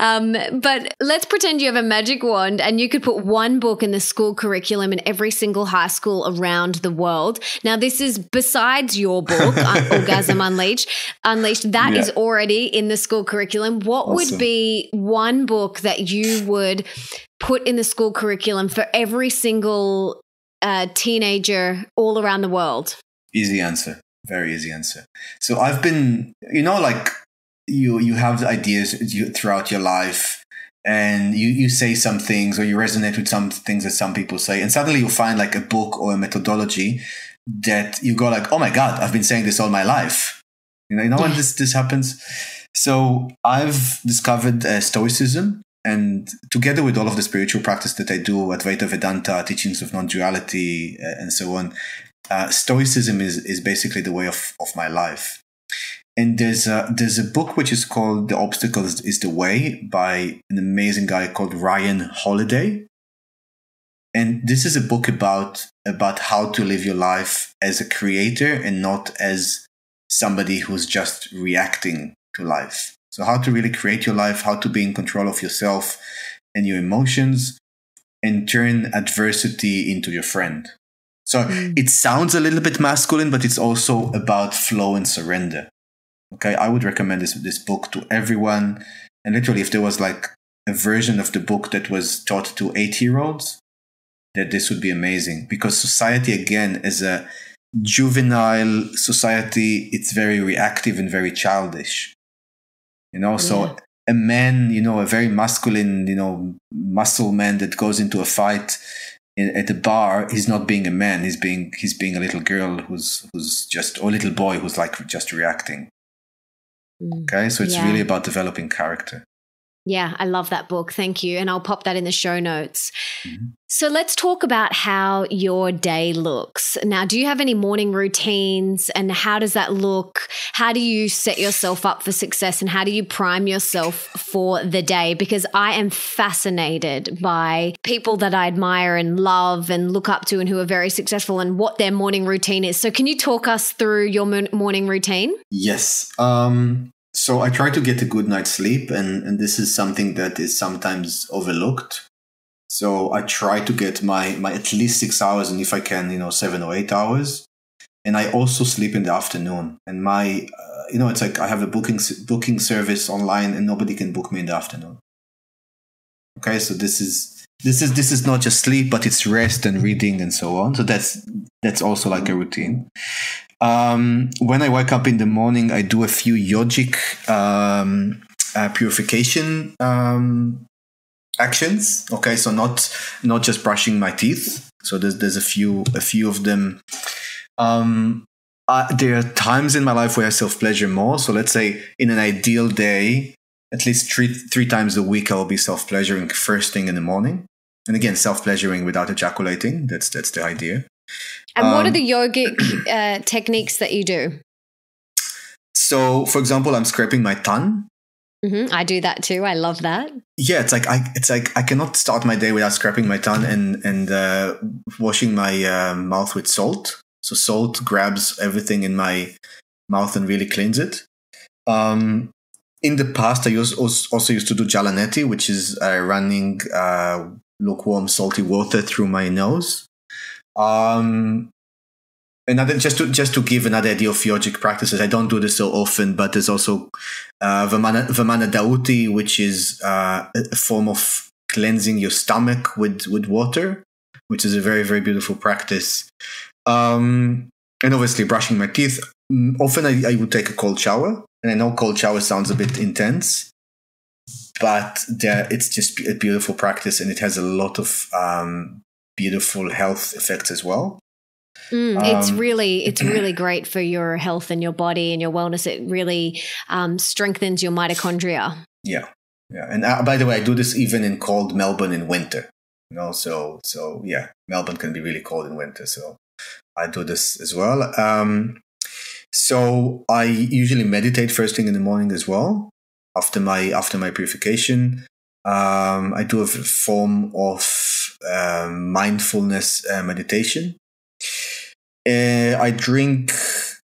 um, but let's pretend you have a magic wand, and you could put one book in the school curriculum in every single high school around the world. Now this is besides your book, Orgasm Unleashed. Unleashed that yeah. is already in the school curriculum. What awesome. would be one book that you You would put in the school curriculum for every single uh, teenager all around the world? Easy answer. Very easy answer. So I've been, you know, like you, you have ideas throughout your life, and you, you say some things, or you resonate with some things that some people say. And suddenly you find like a book or a methodology that you go like, oh my God, I've been saying this all my life. You know, you know when this, this happens? So I've discovered uh, Stoicism. And together with all of the spiritual practice that I do, Advaita Vedanta, teachings of non-duality, uh, and so on, uh, Stoicism is, is basically the way of, of my life. And there's a, there's a book which is called The Obstacle is the Way by an amazing guy called Ryan Holiday. And this is a book about, about how to live your life as a creator and not as somebody who's just reacting to life. So how to really create your life, how to be in control of yourself and your emotions, and turn adversity into your friend. So mm. it sounds a little bit masculine, but it's also about flow and surrender. Okay, I would recommend this, this book to everyone. And literally, if there was like a version of the book that was taught to eight-year-olds, that this would be amazing. Because society, again, as a juvenile society, it's very reactive and very childish. You know, yeah. so a man, you know, a very masculine, you know, muscle man that goes into a fight in, at a bar, he's not being a man. He's being he's being a little girl who's who's just, or a little boy who's like just reacting. Okay, so it's yeah. really about developing character. Yeah, I love that book. Thank you. And I'll pop that in the show notes. Mm-hmm. So let's talk about how your day looks. Now, do you have any morning routines, and how does that look? How do you set yourself up for success, and how do you prime yourself for the day? Because I am fascinated by people that I admire and love and look up to and who are very successful, and what their morning routine is. So can you talk us through your morning routine? Yes. Um So I try to get a good night's sleep, and, and this is something that is sometimes overlooked. So I try to get my, my at least six hours, and if I can, you know, seven or eight hours. And I also sleep in the afternoon. And my, uh, you know, it's like I have a booking booking service online, and nobody can book me in the afternoon. Okay, so this is this is this is not just sleep, but it's rest and reading and so on. So that's that's also like a routine. Um, when I wake up in the morning, I do a few yogic um, uh, purification um, actions. Okay, so not not just brushing my teeth. So there's there's a few a few of them. Um, uh, there are times in my life where I self pleasure more. So let's say in an ideal day, at least three three times a week, I will be self pleasuring first thing in the morning. And again, self pleasuring without ejaculating. That's that's the idea. And what um, are the yogic uh, techniques that you do? So, for example, I'm scraping my tongue. Mm-hmm. I do that too. I love that. Yeah, it's like I, it's like I cannot start my day without scraping my tongue and and uh, washing my uh, mouth with salt. So salt grabs everything in my mouth and really cleans it. Um, in the past, I used, also used to do jala neti, which is uh, running uh, lukewarm salty water through my nose. Um, another just to just to give another idea of yogic practices. I don't do this so often, but there's also uh, Vamana Vamana Dauti, which is uh, a form of cleansing your stomach with with water, which is a very very beautiful practice. Um, and obviously brushing my teeth. Often I, I would take a cold shower, and I know cold shower sounds a bit intense, but there, it's just a beautiful practice, and it has a lot of um. beautiful health effects as well. Mm, um, it's really, it's really great for your health and your body and your wellness. It really um, strengthens your mitochondria. Yeah, yeah. And uh, by the way, I do this even in cold Melbourne in winter. You know, so so yeah, Melbourne can be really cold in winter. So I do this as well. Um, so I usually meditate first thing in the morning as well. After my after my purification, um, I do a form of Um, mindfulness uh, meditation. Uh, I drink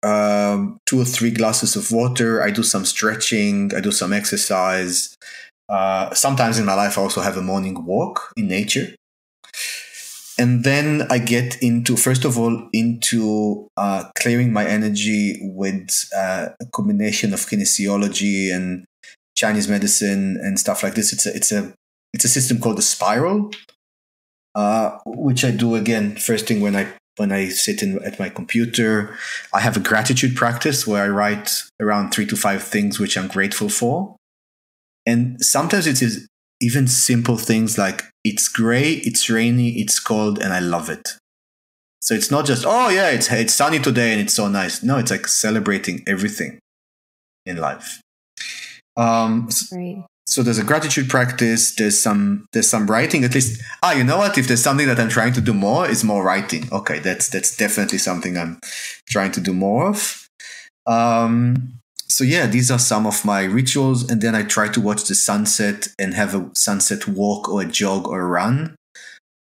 um, two or three glasses of water. I do some stretching. I do some exercise. Uh, sometimes in my life, I also have a morning walk in nature. And then I get into, first of all, into uh, clearing my energy with uh, a combination of kinesiology and Chinese medicine and stuff like this. It's a, it's a, it's a system called the spiral. Uh, which I do again first thing when I when I sit in at my computer. I have a gratitude practice where I write around three to five things which I'm grateful for, and sometimes it is even simple things like it's gray, it's rainy, it's cold, and I love it. So it's not just oh yeah, it's it's sunny today and it's so nice. No, it's like celebrating everything in life. Um, right. So there's a gratitude practice, there's some there's some writing, at least ah you know what, if there's something that I'm trying to do more, it's more writing. Okay, that's that's definitely something I'm trying to do more of. Um so yeah, these are some of my rituals, and then I try to watch the sunset and have a sunset walk or a jog or a run.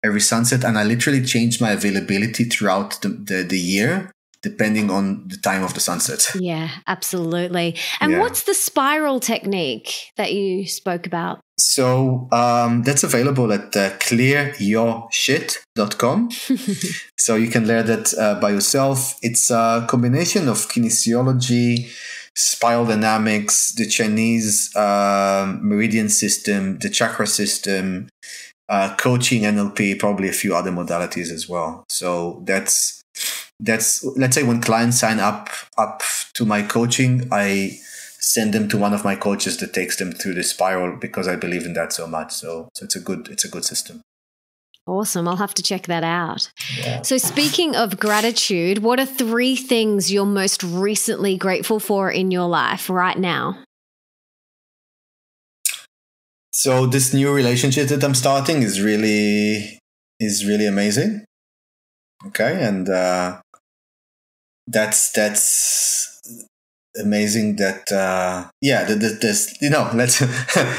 every sunset, and I literally changed my availability throughout the, the, the year, depending on the time of the sunset. Yeah, absolutely. And yeah. What's the spiral technique that you spoke about? So um, that's available at uh, clear your shit dot com. So you can learn that uh, by yourself. It's a combination of kinesiology, spiral dynamics, the Chinese uh, meridian system, the chakra system, uh, coaching, N L P, probably a few other modalities as well. So that's that's let's say when clients sign up up to my coaching, I send them to one of my coaches that takes them through the spiral because I believe in that so much. So so it's a good it's a good system. Awesome. I'll have to check that out. Yeah. So speaking of gratitude, what are three things you're most recently grateful for in your life right now? So this new relationship that I'm starting is really is really amazing. Okay, and uh, that's that's amazing. That uh, yeah, that there's you know let's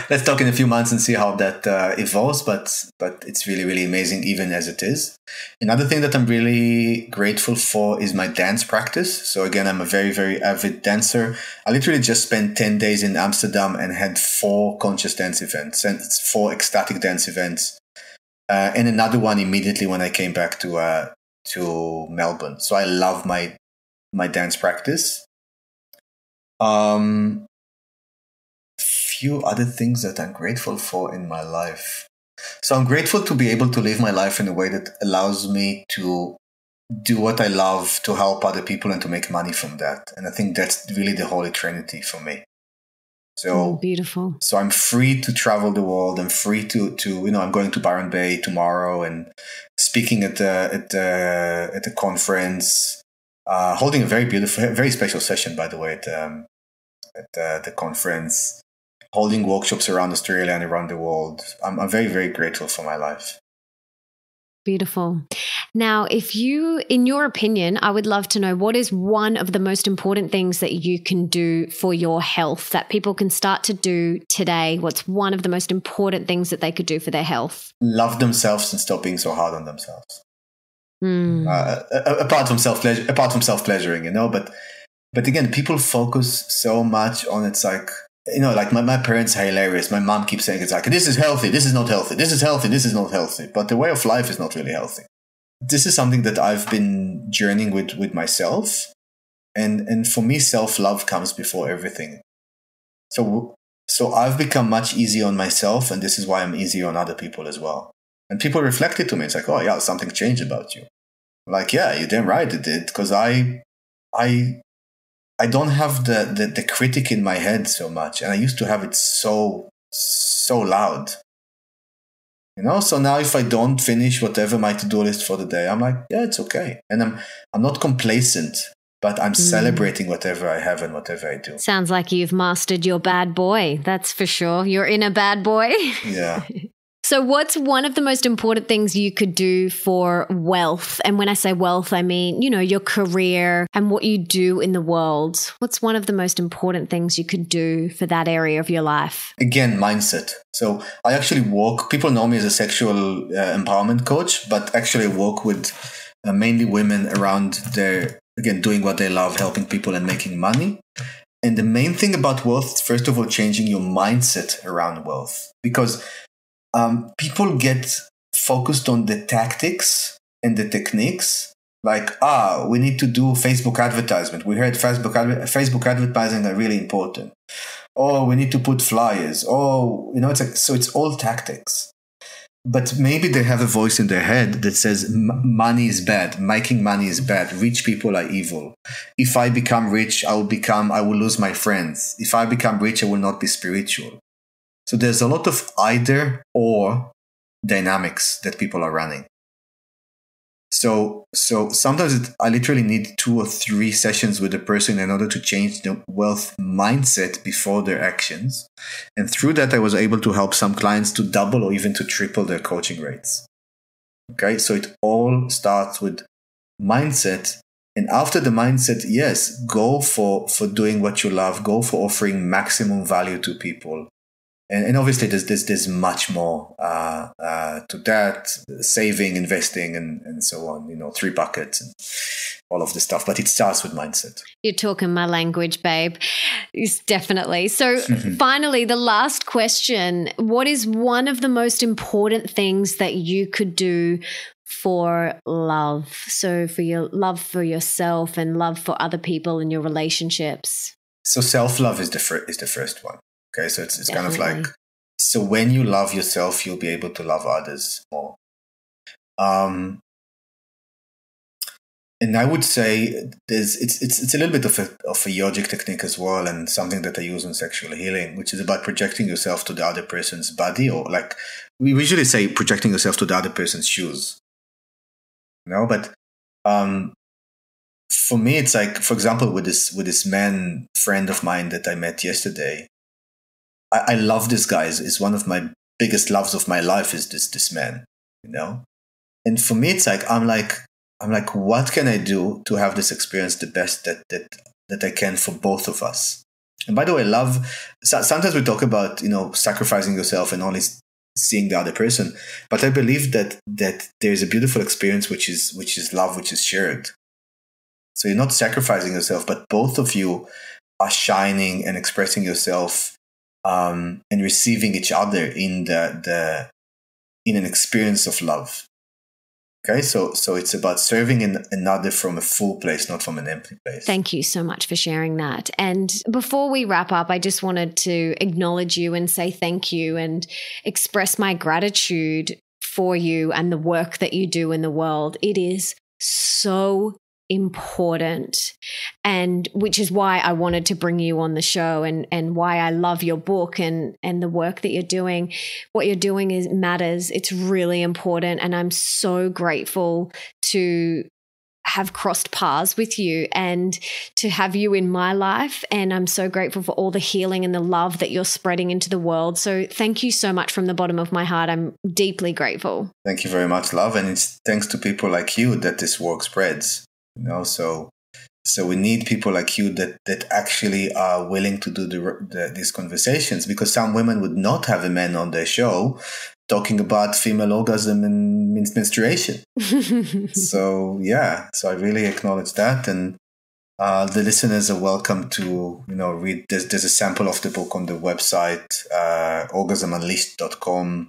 let's talk in a few months and see how that uh, evolves. But but it's really really amazing even as it is. Another thing that I'm really grateful for is my dance practice. So again, I'm a very very avid dancer. I literally just spent ten days in Amsterdam and had four conscious dance events and four ecstatic dance events, uh, and another one immediately when I came back to. Uh, to Melbourne. So I love my my dance practice. Um few other things that I'm grateful for in my life. So I'm grateful to be able to live my life in a way that allows me to do what I love, to help other people and to make money from that. And I think that's really the Holy Trinity for me. So oh, beautiful. So I'm free to travel the world. I'm free to, to you know, I'm going to Byron Bay tomorrow and speaking at the, at the, at the conference, uh, holding a very beautiful, very special session, by the way, at, um, at uh, the conference, holding workshops around Australia and around the world. I'm, I'm very, very grateful for my life. Beautiful. Now, if you, in your opinion, I would love to know what is one of the most important things that you can do for your health that people can start to do today? What's one of the most important things that they could do for their health? Love themselves and stop being so hard on themselves. Mm. Uh, apart from self-pleasure, apart from self-pleasuring, you know, but, but again, people focus so much on it's like, you know, like my, my parents are hilarious. My mom keeps saying, it's like, this is healthy. This is not healthy. This is healthy. This is not healthy. But the way of life is not really healthy. This is something that I've been journeying with, with myself. And, and for me, self-love comes before everything. So, so I've become much easier on myself. And this is why I'm easier on other people as well. And people reflect it to me. It's like, oh yeah, something changed about you. Like, yeah, you're damn right it did. Cause I, I, I don't have the, the, the critic in my head so much. And I used to have it so, so loud. You know, so now if I don't finish whatever my to-do list for the day, I'm like, yeah, it's okay. And I'm, I'm not complacent, but I'm mm. celebrating whatever I have and whatever I do. Sounds like you've mastered your bad boy. That's for sure. You're in a bad boy. Yeah. So what's one of the most important things you could do for wealth? And when I say wealth, I mean, you know, your career and what you do in the world. What's one of the most important things you could do for that area of your life? Again, mindset. So I actually work, people know me as a sexual uh, empowerment coach, but actually work with uh, mainly women around their, again, doing what they love, helping people and making money. And the main thing about wealth is, first of all, changing your mindset around wealth, because Um, people get focused on the tactics and the techniques, like, ah, we need to do Facebook advertisement. We heard Facebook, adver Facebook advertising are really important. Oh, we need to put flyers. Oh, you know, it's like, so it's all tactics. But maybe they have a voice in their head that says money is bad, making money is bad, rich people are evil. If I become rich, I will become, I will lose my friends. If I become rich, I will not be spiritual. So there's a lot of either or dynamics that people are running. So, so sometimes it, I literally need two or three sessions with a person in order to change the wealth mindset before their actions. And through that, I was able to help some clients to double or even to triple their coaching rates. Okay, so it all starts with mindset. And after the mindset, yes, go for, for doing what you love. Go for offering maximum value to people. And, and obviously there's, there's, there's much more uh, uh, to that, saving, investing, and, and so on, you know, three buckets and all of this stuff. But it starts with mindset. You're talking my language, babe. It's definitely. So finally, the last question, what is one of the most important things that you could do for love? So for your love for yourself and love for other people and your relationships. So self-love is the fir- is the first one. Okay, so it's, it's kind of like, so when you love yourself, you'll be able to love others more. Um, and I would say there's it's it's it's a little bit of a of a yogic technique as well, and something that I use in sexual healing, which is about projecting yourself to the other person's body, or like we usually say, projecting yourself to the other person's shoes. You know, but um, for me, it's like, for example, with this with this man friend of mine that I met yesterday. I love this guy. It's one of my biggest loves of my life is this, this man, you know? And for me, it's like, I'm like, I'm like, what can I do to have this experience the best that, that, that I can for both of us? And by the way, love, sometimes we talk about, you know, sacrificing yourself and only seeing the other person. But I believe that, that there's a beautiful experience, which is, which is love, which is shared. So you're not sacrificing yourself, but both of you are shining and expressing yourself Um, and receiving each other in the, the in an experience of love. Okay, so so it's about serving in, another from a full place, not from an empty place. Thank you so much for sharing that. And before we wrap up, I just wanted to acknowledge you and say thank you and express my gratitude for you and the work that you do in the world. It is so important, and which is why I wanted to bring you on the show, and and why I love your book and and the work that you're doing. What you're doing is matters. It's really important, and I'm so grateful to have crossed paths with you and to have you in my life. And I'm so grateful for all the healing and the love that you're spreading into the world. So thank you so much from the bottom of my heart. I'm deeply grateful. Thank you very much, love. And it's thanks to people like you that this work spreads. You know, so so we need people like you that that actually are willing to do the, the these conversations, because some women would not have a man on their show talking about female orgasm and menstruation. So yeah, so I really acknowledge that, and uh, the listeners are welcome to you know read. There's there's a sample of the book on the website uh, orgasm unleashed dot com,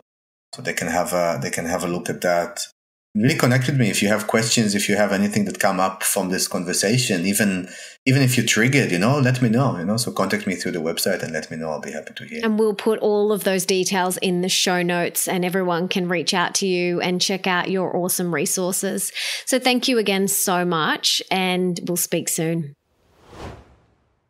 so they can have a they can have a look at that. Really connect with me if you have questions, if you have anything that come up from this conversation, even even if you triggered, you know, let me know, you know, so contact me through the website and let me know. I'll be happy to hear. And we'll put all of those details in the show notes, and everyone can reach out to you and check out your awesome resources. So thank you again so much, and we'll speak soon.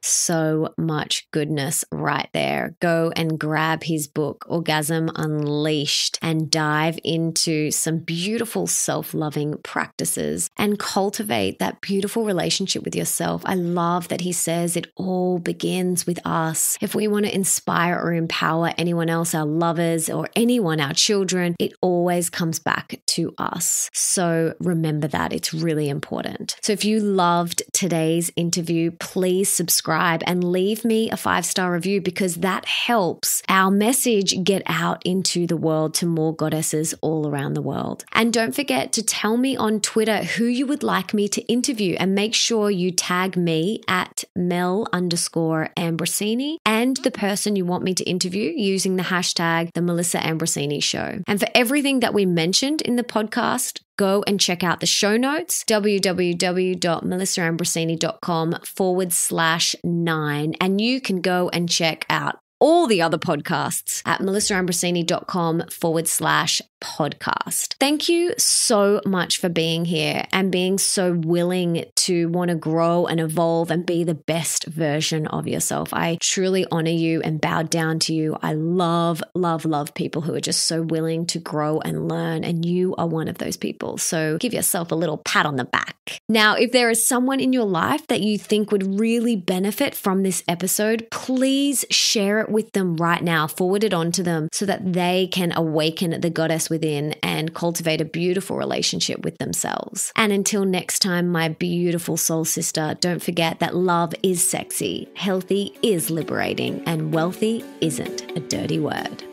So much goodness right there. Go and grab his book, Orgasm Unleashed, and dive into some beautiful self-loving practices and cultivate that beautiful relationship with yourself. I love that he says it all begins with us. If we want to inspire or empower anyone else, our lovers or anyone, our children, it always comes back to us. So remember that. It's really important. So if you loved today's interview, please subscribe and leave me a five-star review, because that helps our message get out into the world to more goddesses all around the world. And don't forget to tell me on Twitter who you would like me to interview, and make sure you tag me at Mel underscore Ambrosini and the person you want me to interview using the hashtag The Melissa Ambrosini Show. And for everything that we mentioned in the podcast, go and check out the show notes, www.melissaambrosini.com forward slash nine. And you can go and check out all the other podcasts at melissaambrosini.com forward slash podcast. Thank you so much for being here and being so willing to want to grow and evolve and be the best version of yourself. I truly honor you and bow down to you. I love, love, love people who are just so willing to grow and learn. And you are one of those people. So give yourself a little pat on the back. Now, if there is someone in your life that you think would really benefit from this episode, please share it with them right now. Forward it on to them so that they can awaken the goddess within and cultivate a beautiful relationship with themselves. And until next time, my beautiful soul sister, don't forget that love is sexy, healthy is liberating, and wealthy isn't a dirty word.